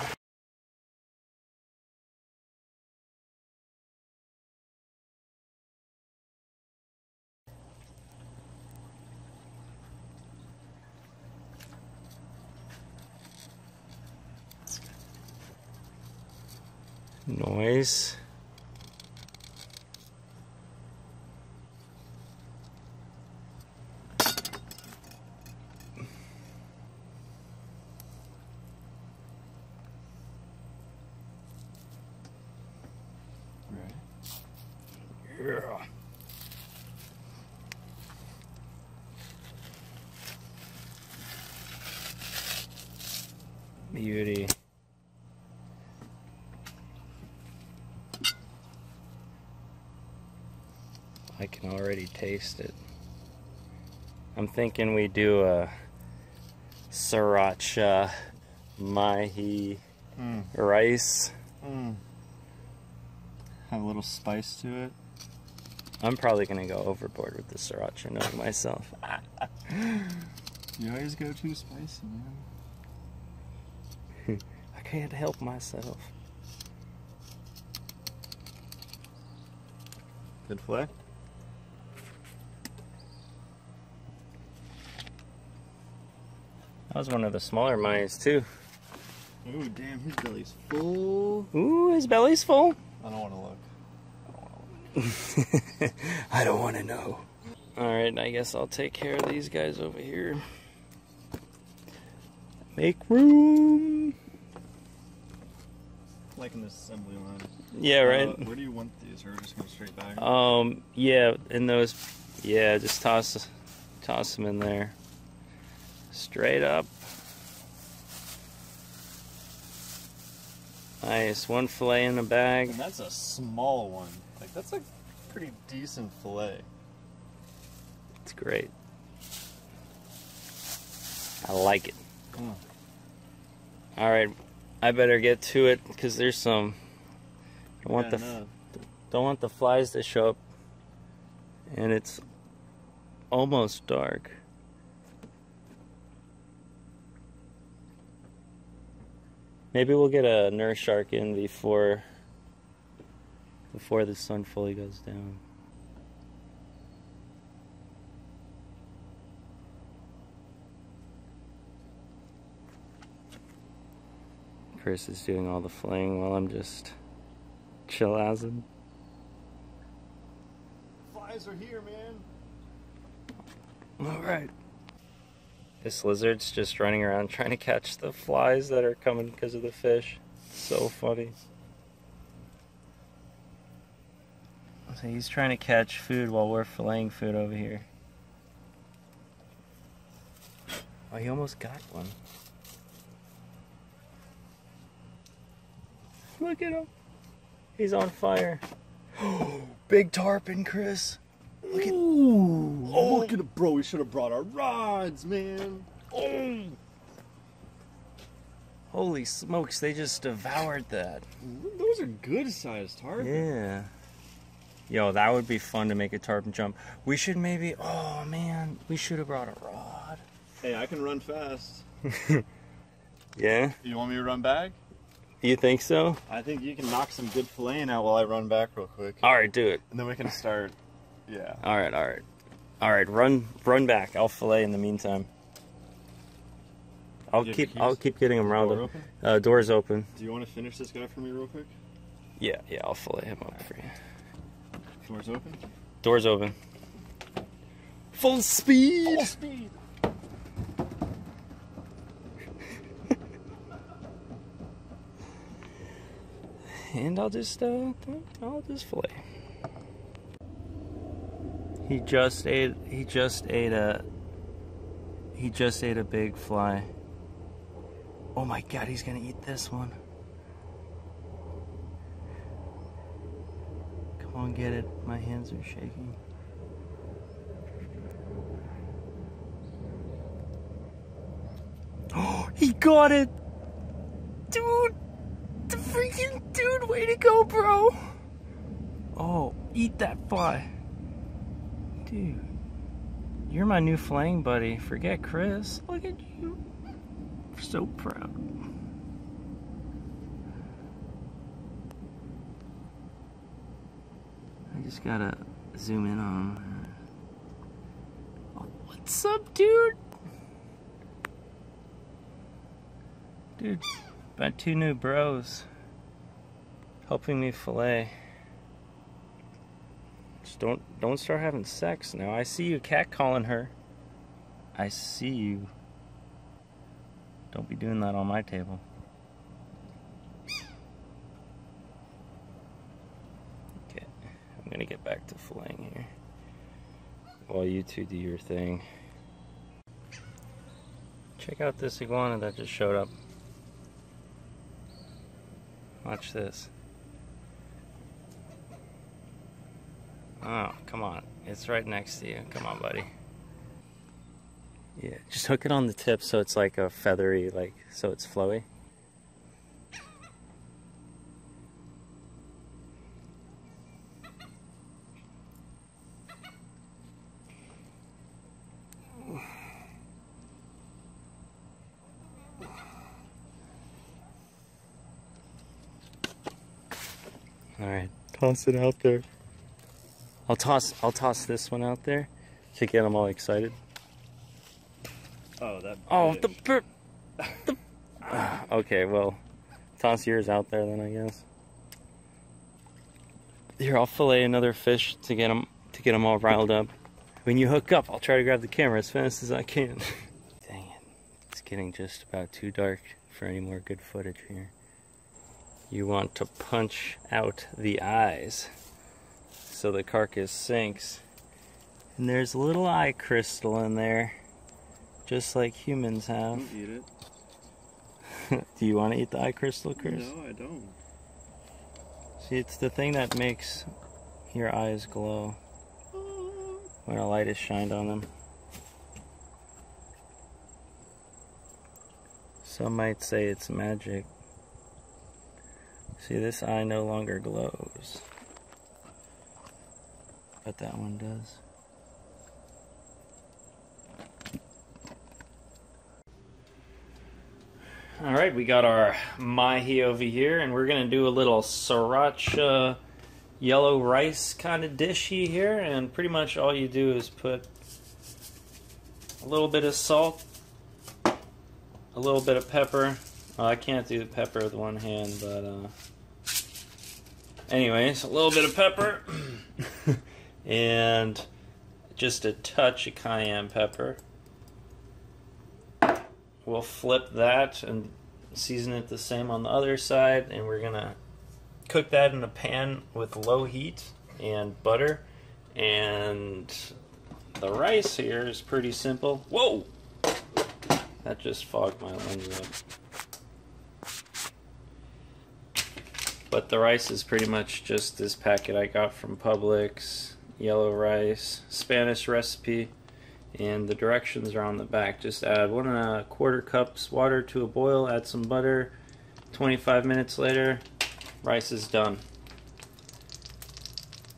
Noise. Yeah. Beauty. I can already taste it. I'm thinking we do a Sriracha Mahi mm. rice. Mm. Have a little spice to it. I'm probably gonna go overboard with the Sriracha, knowing myself. You always go too spicy, man. I can't help myself. Good flick. That was one of the smaller mice too. Ooh, damn, his belly's full. Ooh, his belly's full. I don't want to look. I don't want to know. Alright, I guess I'll take care of these guys over here. Make room! Like an assembly line. Yeah, right? Uh, where do you want these? Or just go straight back? Um, yeah, in those... Yeah, just toss, toss them in there. Straight up. Nice, one fillet in a bag. And that's a small one. Like, that's a pretty decent fillet. It's great. I like it. Mm. All right, I better get to it because there's some. Don't want yeah, the no. don't want the flies to show up. And it's almost dark. Maybe we'll get a nurse shark in before. Before the sun fully goes down. Chris is doing all the flaying while I'm just chillaxing. Flies are here, man. All right. This lizard's just running around trying to catch the flies that are coming because of the fish. So funny. So he's trying to catch food while we're filleting food over here. Oh, he almost got one. Look at him. He's on fire. Big tarpon, Chris. Look at, Ooh, oh. look at it, bro. We should have brought our rods, man. Oh. Holy smokes, they just devoured that. Those are good-sized tarpon. Yeah. Yo, that would be fun to make a tarpon jump. We should maybe, oh man, we should have brought a rod. Hey, I can run fast. Yeah? You want me to run back? You think so? I think you can knock some good filleting out while I run back real quick. All right, do it. And then we can start, yeah. All right, all right. All right, run run back. I'll fillet in the meantime. I'll keep I'll keep getting them round up. Uh, door's open. Do you want to finish this guy for me real quick? Yeah, yeah, I'll fillet him up for you. Doors open? Doors open. Full speed! Full speed! And I'll just, uh, I'll just fillet. He just ate, he just ate a, he just ate a big fly. Oh my god, he's gonna eat this one. I don't get it. My hands are shaking. Oh, he got it! Dude! The freaking dude! Way to go, bro! Oh, eat that fly. Dude, you're my new flaying buddy. Forget Chris. Look at you. I'm so proud. I just gotta zoom in on him. Oh, what's up, dude? Dude, my two new bros helping me fillet. Just don't don't start having sex now. I see you catcalling her. I see you. Don't be doing that on my table. Okay, I'm gonna get back to filleting here while you two do your thing. Check out this iguana that just showed up. Watch this. Oh, come on. It's right next to you. Come on, buddy. Yeah, just hook it on the tip so it's like a feathery, like, so it's flowy. All right, toss it out there. I'll toss, I'll toss this one out there to get them all excited. Oh, that. Oh, the bird. The... Okay, well, toss yours out there then, I guess. Here, I'll fillet another fish to get them to get them all riled up. When you hook up, I'll try to grab the camera as fast as I can. Dang it, it's getting just about too dark for any more good footage here. You want to punch out the eyes so the carcass sinks. And there's a little eye crystal in there, just like humans have. Don't eat it. Do you want to eat the eye crystal, Chris? No, I don't. See, it's the thing that makes your eyes glow when a light is shined on them. Some might say it's magic. See, this eye no longer glows, but that one does. All right, we got our Mahi over here, and we're gonna do a little Sriracha yellow rice kind of dishy here, and pretty much all you do is put a little bit of salt, a little bit of pepper. Well, I can't do the pepper with one hand, but uh, anyways, a little bit of pepper and just a touch of cayenne pepper. We'll flip that and season it the same on the other side, and we're gonna cook that in a pan with low heat and butter. And the rice here is pretty simple. Whoa! That just fogged my lens up. But the rice is pretty much just this packet I got from Publix, yellow rice, Spanish recipe, and the directions are on the back. Just add one and a quarter cups water to a boil, add some butter, twenty-five minutes later, rice is done.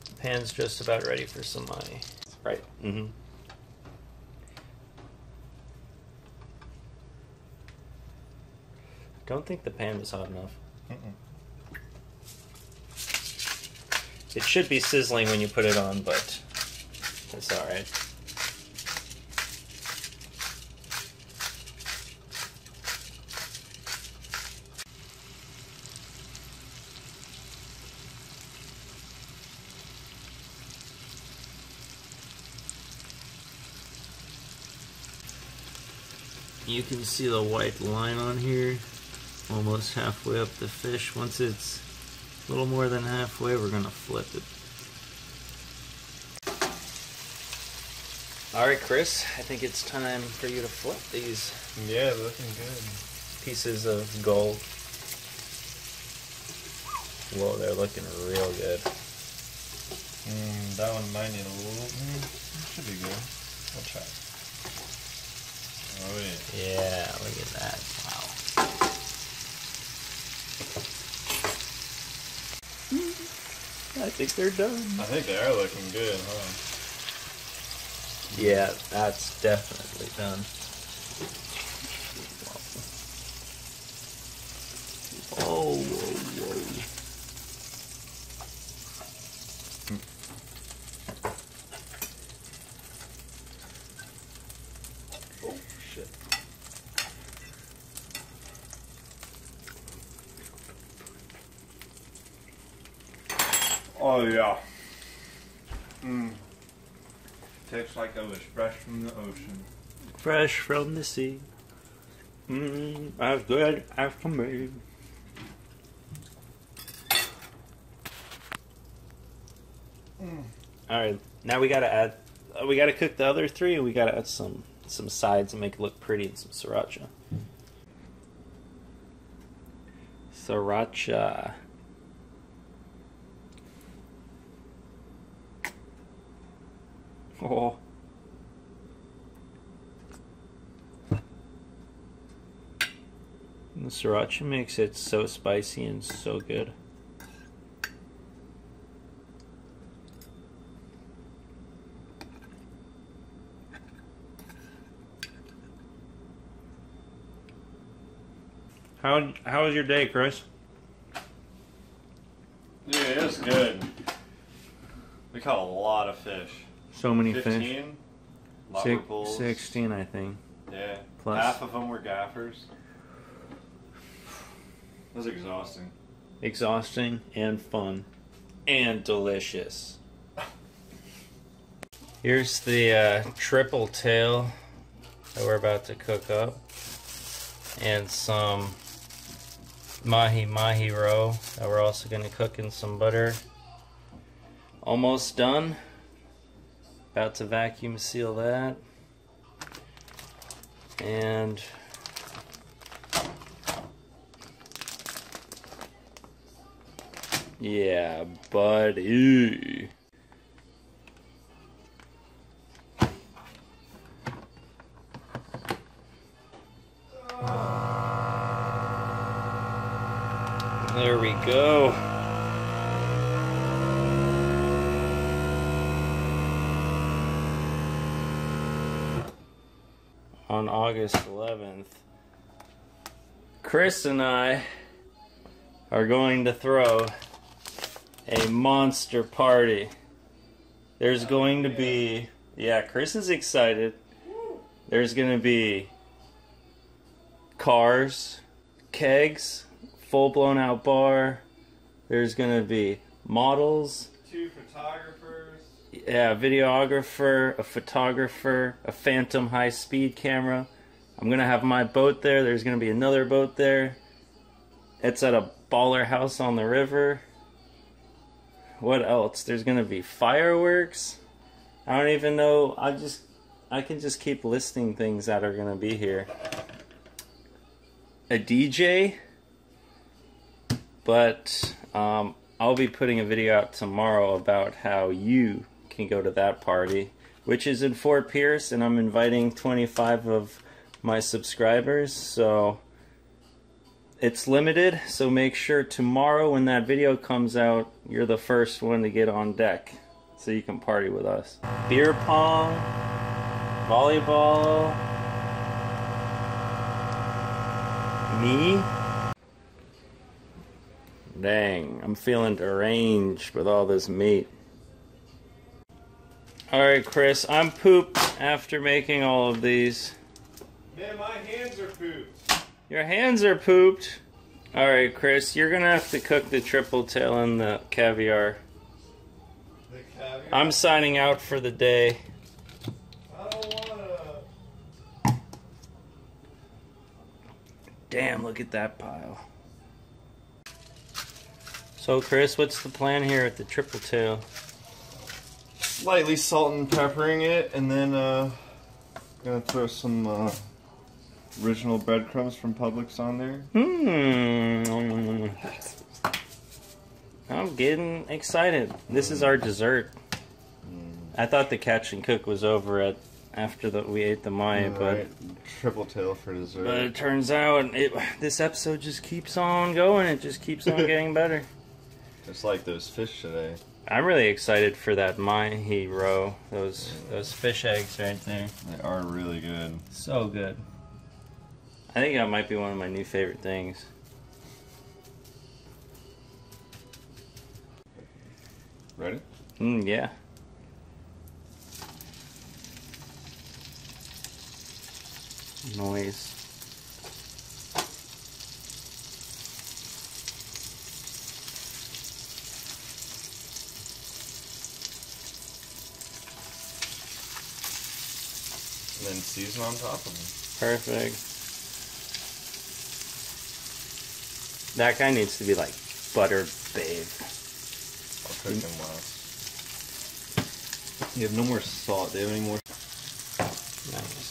The pan's just about ready for some Mahi. Right, mm-hmm. I don't think the pan is hot enough. Mm-mm. It should be sizzling when you put it on, but it's all right. You can see the white line on here, almost halfway up the fish. Once it's a little more than halfway, we're gonna flip it. All right, Chris, I think it's time for you to flip these. Yeah, looking good. Pieces of gold. Whoa, they're looking real good. Mm, that one might need a little. Mm, should be good. We'll try. Oh yeah. Yeah, look at that. Wow. I think they're done. I think they are looking good, huh? Yeah, that's definitely done. Oh, whoa, whoa. Oh, shit. Oh, yeah. Mmm. Tastes like it was fresh from the ocean. Fresh from the sea. Mmm, as good as can be. Mm. All right, now we gotta add. Uh, we gotta cook the other three. And we gotta add some some sides and make it look pretty, and some sriracha. Sriracha. Oh. And the sriracha makes it so spicy and so good. How how was your day, Chris? Yeah, it was good. We caught a lot of fish. So many fifteen, fish. Six, pools. sixteen, I think. Yeah. Plus. Half of them were gaffers. It was exhausting. Exhausting and fun, and delicious. Here's the uh, triple tail that we're about to cook up, and some mahi mahi roe that we're also going to cook in some butter. Almost done. About to vacuum seal that, and yeah, buddy. There we go. On August eleventh, Chris and I are going to throw a monster party. There's going to be, yeah, Chris is excited. There's going to be cars, kegs, full blown out bar. There's going to be models. Two photographers. Yeah, a videographer, a photographer, a phantom high-speed camera. I'm going to have my boat there. There's going to be another boat there. It's at a baller house on the river. What else? There's going to be fireworks. I don't even know. I just, I can just keep listing things that are going to be here. A D J. But, um, I'll be putting a video out tomorrow about how you can go to that party, which is in Fort Pierce, and I'm inviting twenty-five of my subscribers, so it's limited, so make sure tomorrow when that video comes out, you're the first one to get on deck, so you can party with us. Beer pong, volleyball, me. Dang, I'm feeling deranged with all this meat. Alright, Chris, I'm pooped after making all of these. Man, my hands are pooped. Your hands are pooped? Alright, Chris, you're gonna have to cook the triple tail and the caviar. The caviar? I'm signing out for the day. I don't wanna. Damn, look at that pile. So, Chris, what's the plan here at the triple tail? Lightly salt and peppering it, and then uh, gonna throw some uh, original breadcrumbs from Publix on there. Mm. I'm getting excited. This is our dessert. Mm. I thought the catch and cook was over at after that we ate the Maya, right. But triple tail for dessert. But it turns out it, this episode just keeps on going. It just keeps on getting better. Just like those fish today. I'm really excited for that Mahi roe. Those those fish eggs right there. They are really good. So good. I think that might be one of my new favorite things. Ready? Mm, yeah. Noise. And then season on top of it. Perfect. That guy needs to be like butter babe. I'll cook him last. You have no more salt. Do you have any more? Nice.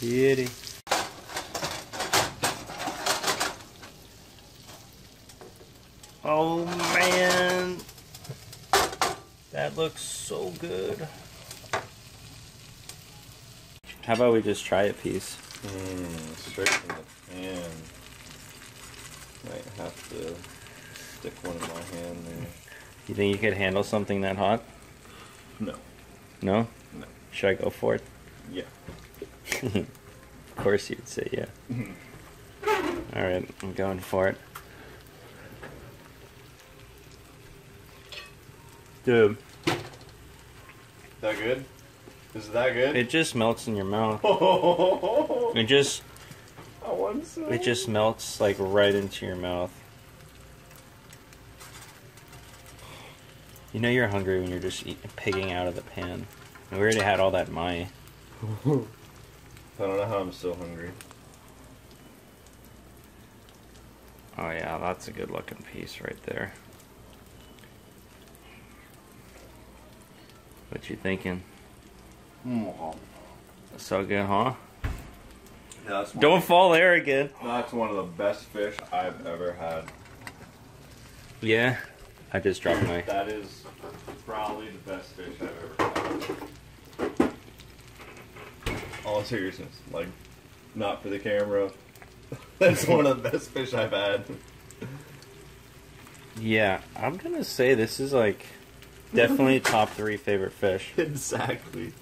Kitty. Oh man, that looks so good. How about we just try a piece? Mm, straight from the pan. Might have to stick one in my hand there. You think you could handle something that hot? No. No? No. Should I go for it? Yeah. Of course you'd say yeah. Mm-hmm. Alright, I'm going for it. Dude. That good? Is that good? It just melts in your mouth. Oh. It just I want some. It just melts like right into your mouth. You know you're hungry when you're just eating, pigging out of the pan. We already had all that Mahi. I don't know how I'm so hungry. Oh yeah, that's a good looking piece right there. What you thinking? Mm-hmm. So good, huh? No, don't of, fall there again. No, that's one of the best fish I've ever had. Yeah, I just dropped my... That is probably the best fish I've ever had. All seriousness, like, not for the camera. That's one of the best fish I've had. Yeah, I'm gonna say this is like definitely top three favorite fish. Exactly.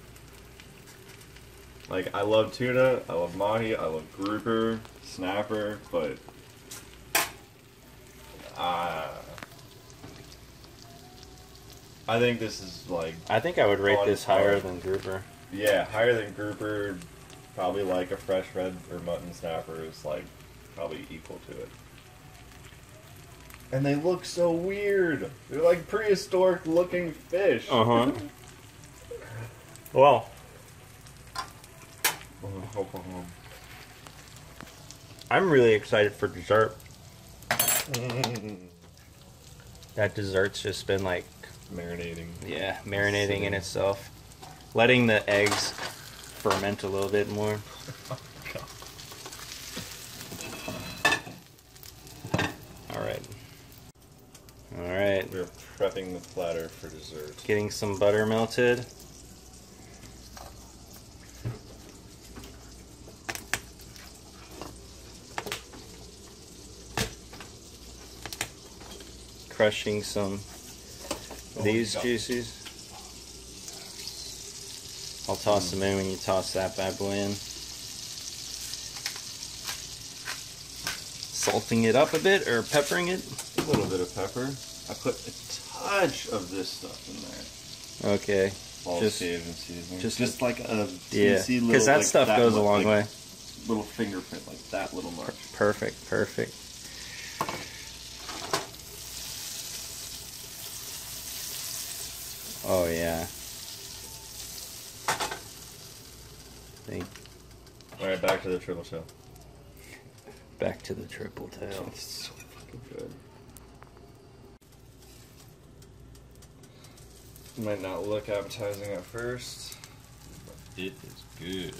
Like, I love tuna, I love Mahi, I love grouper, snapper, but uh, I think this is like. I think I would rate this higher than grouper. Yeah, higher than grouper, probably like a fresh red or mutton snapper is like probably equal to it. And they look so weird. They're like prehistoric looking fish. Uh-huh. Well. I'm really excited for dessert. That dessert's just been like... Marinating. Yeah, marinating in itself. Letting the eggs ferment a little bit more. Alright. Alright. We're prepping the platter for dessert. Getting some butter melted. Crushing some of these juices. I'll toss them in when you toss that bad boy in. Salting it up a bit or peppering it? A little bit of pepper. I put a touch of this stuff in there. Okay. All just saved and seasoned. Just, just like a teensy yeah. little... Because that like, stuff that goes much, a long like, way. Little fingerprint, like that little mark. Perfect, perfect. Oh, yeah. Alright, back to the triple tail. Back to the triple tail. It's so fucking good. Might not look appetizing at first, but it is good.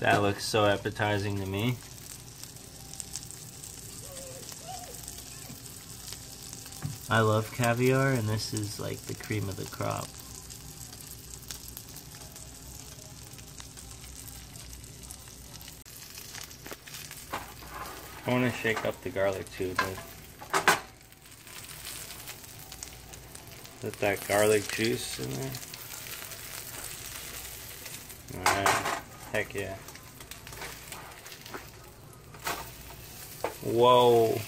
That looks so appetizing to me. I love caviar, and this is like the cream of the crop. I want to shake up the garlic too, but put that garlic juice in there. Alright, heck yeah. Whoa.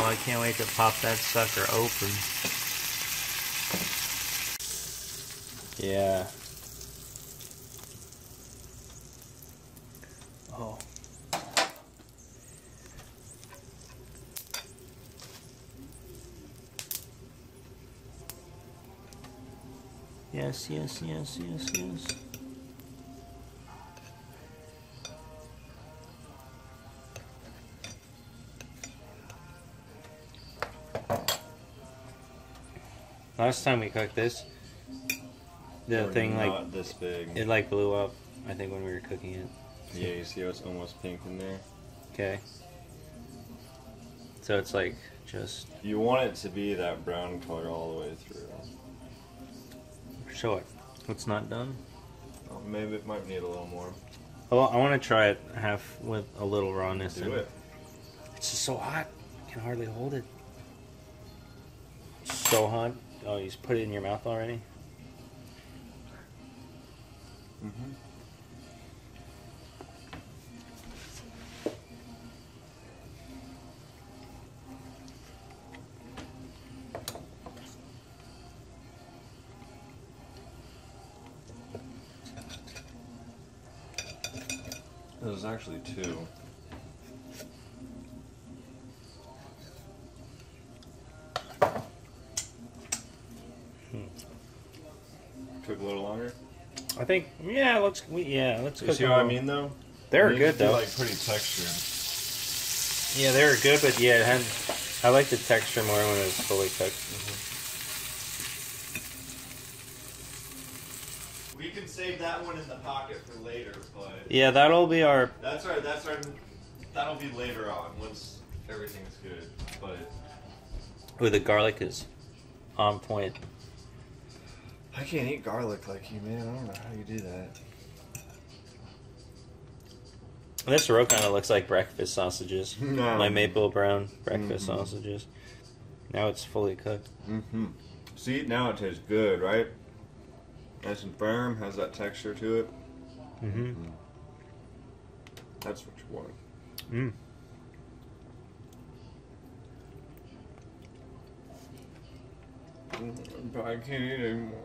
Oh, I can't wait to pop that sucker open. Yeah. Oh. Yes, yes, yes, yes, yes. Last time we cooked this, the We're thing like this big. It like blew up. I think when we were cooking it. Yeah, you see how it's almost pink in there. Okay. So it's like just. You want it to be that brown color all the way through. Sure. It's not done. Well, maybe it might need a little more. Oh, I want to try it half with a little rawness. Do in it. It's just so hot. I can hardly hold it. It's so hot. Oh, you just put it in your mouth already? Mm-hmm. There's actually two. Cook a little longer. I think, yeah. Let's, we, yeah. Let's. You see what I mean, though? They're good, though. Like pretty textured. Yeah, they were good, but yeah, it had, I like the texture more when it was fully cooked. Mm-hmm. We can save that one in the pocket for later, but yeah, that'll be our. That's our. That's our. That'll be later on once everything's good. But ooh, the garlic is on point. I can't eat garlic like you, man. I don't know how you do that. This roe kind of looks like breakfast sausages. No. My maple brown breakfast mm-hmm. sausages. Now it's fully cooked. Mm-hmm. See, now it tastes good, right? Nice and firm, has that texture to it. Mm-hmm. Mm-hmm. That's what you want. Mm. But I can't eat anymore.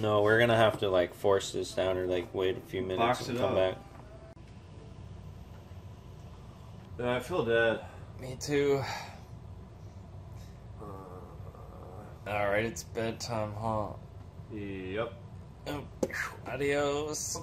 No, we're gonna have to like force this down or like wait a few minutes Box and come up. back. Yeah, I feel dead. Me too. Uh, Alright, it's bedtime, huh? Yep. Oh, adios.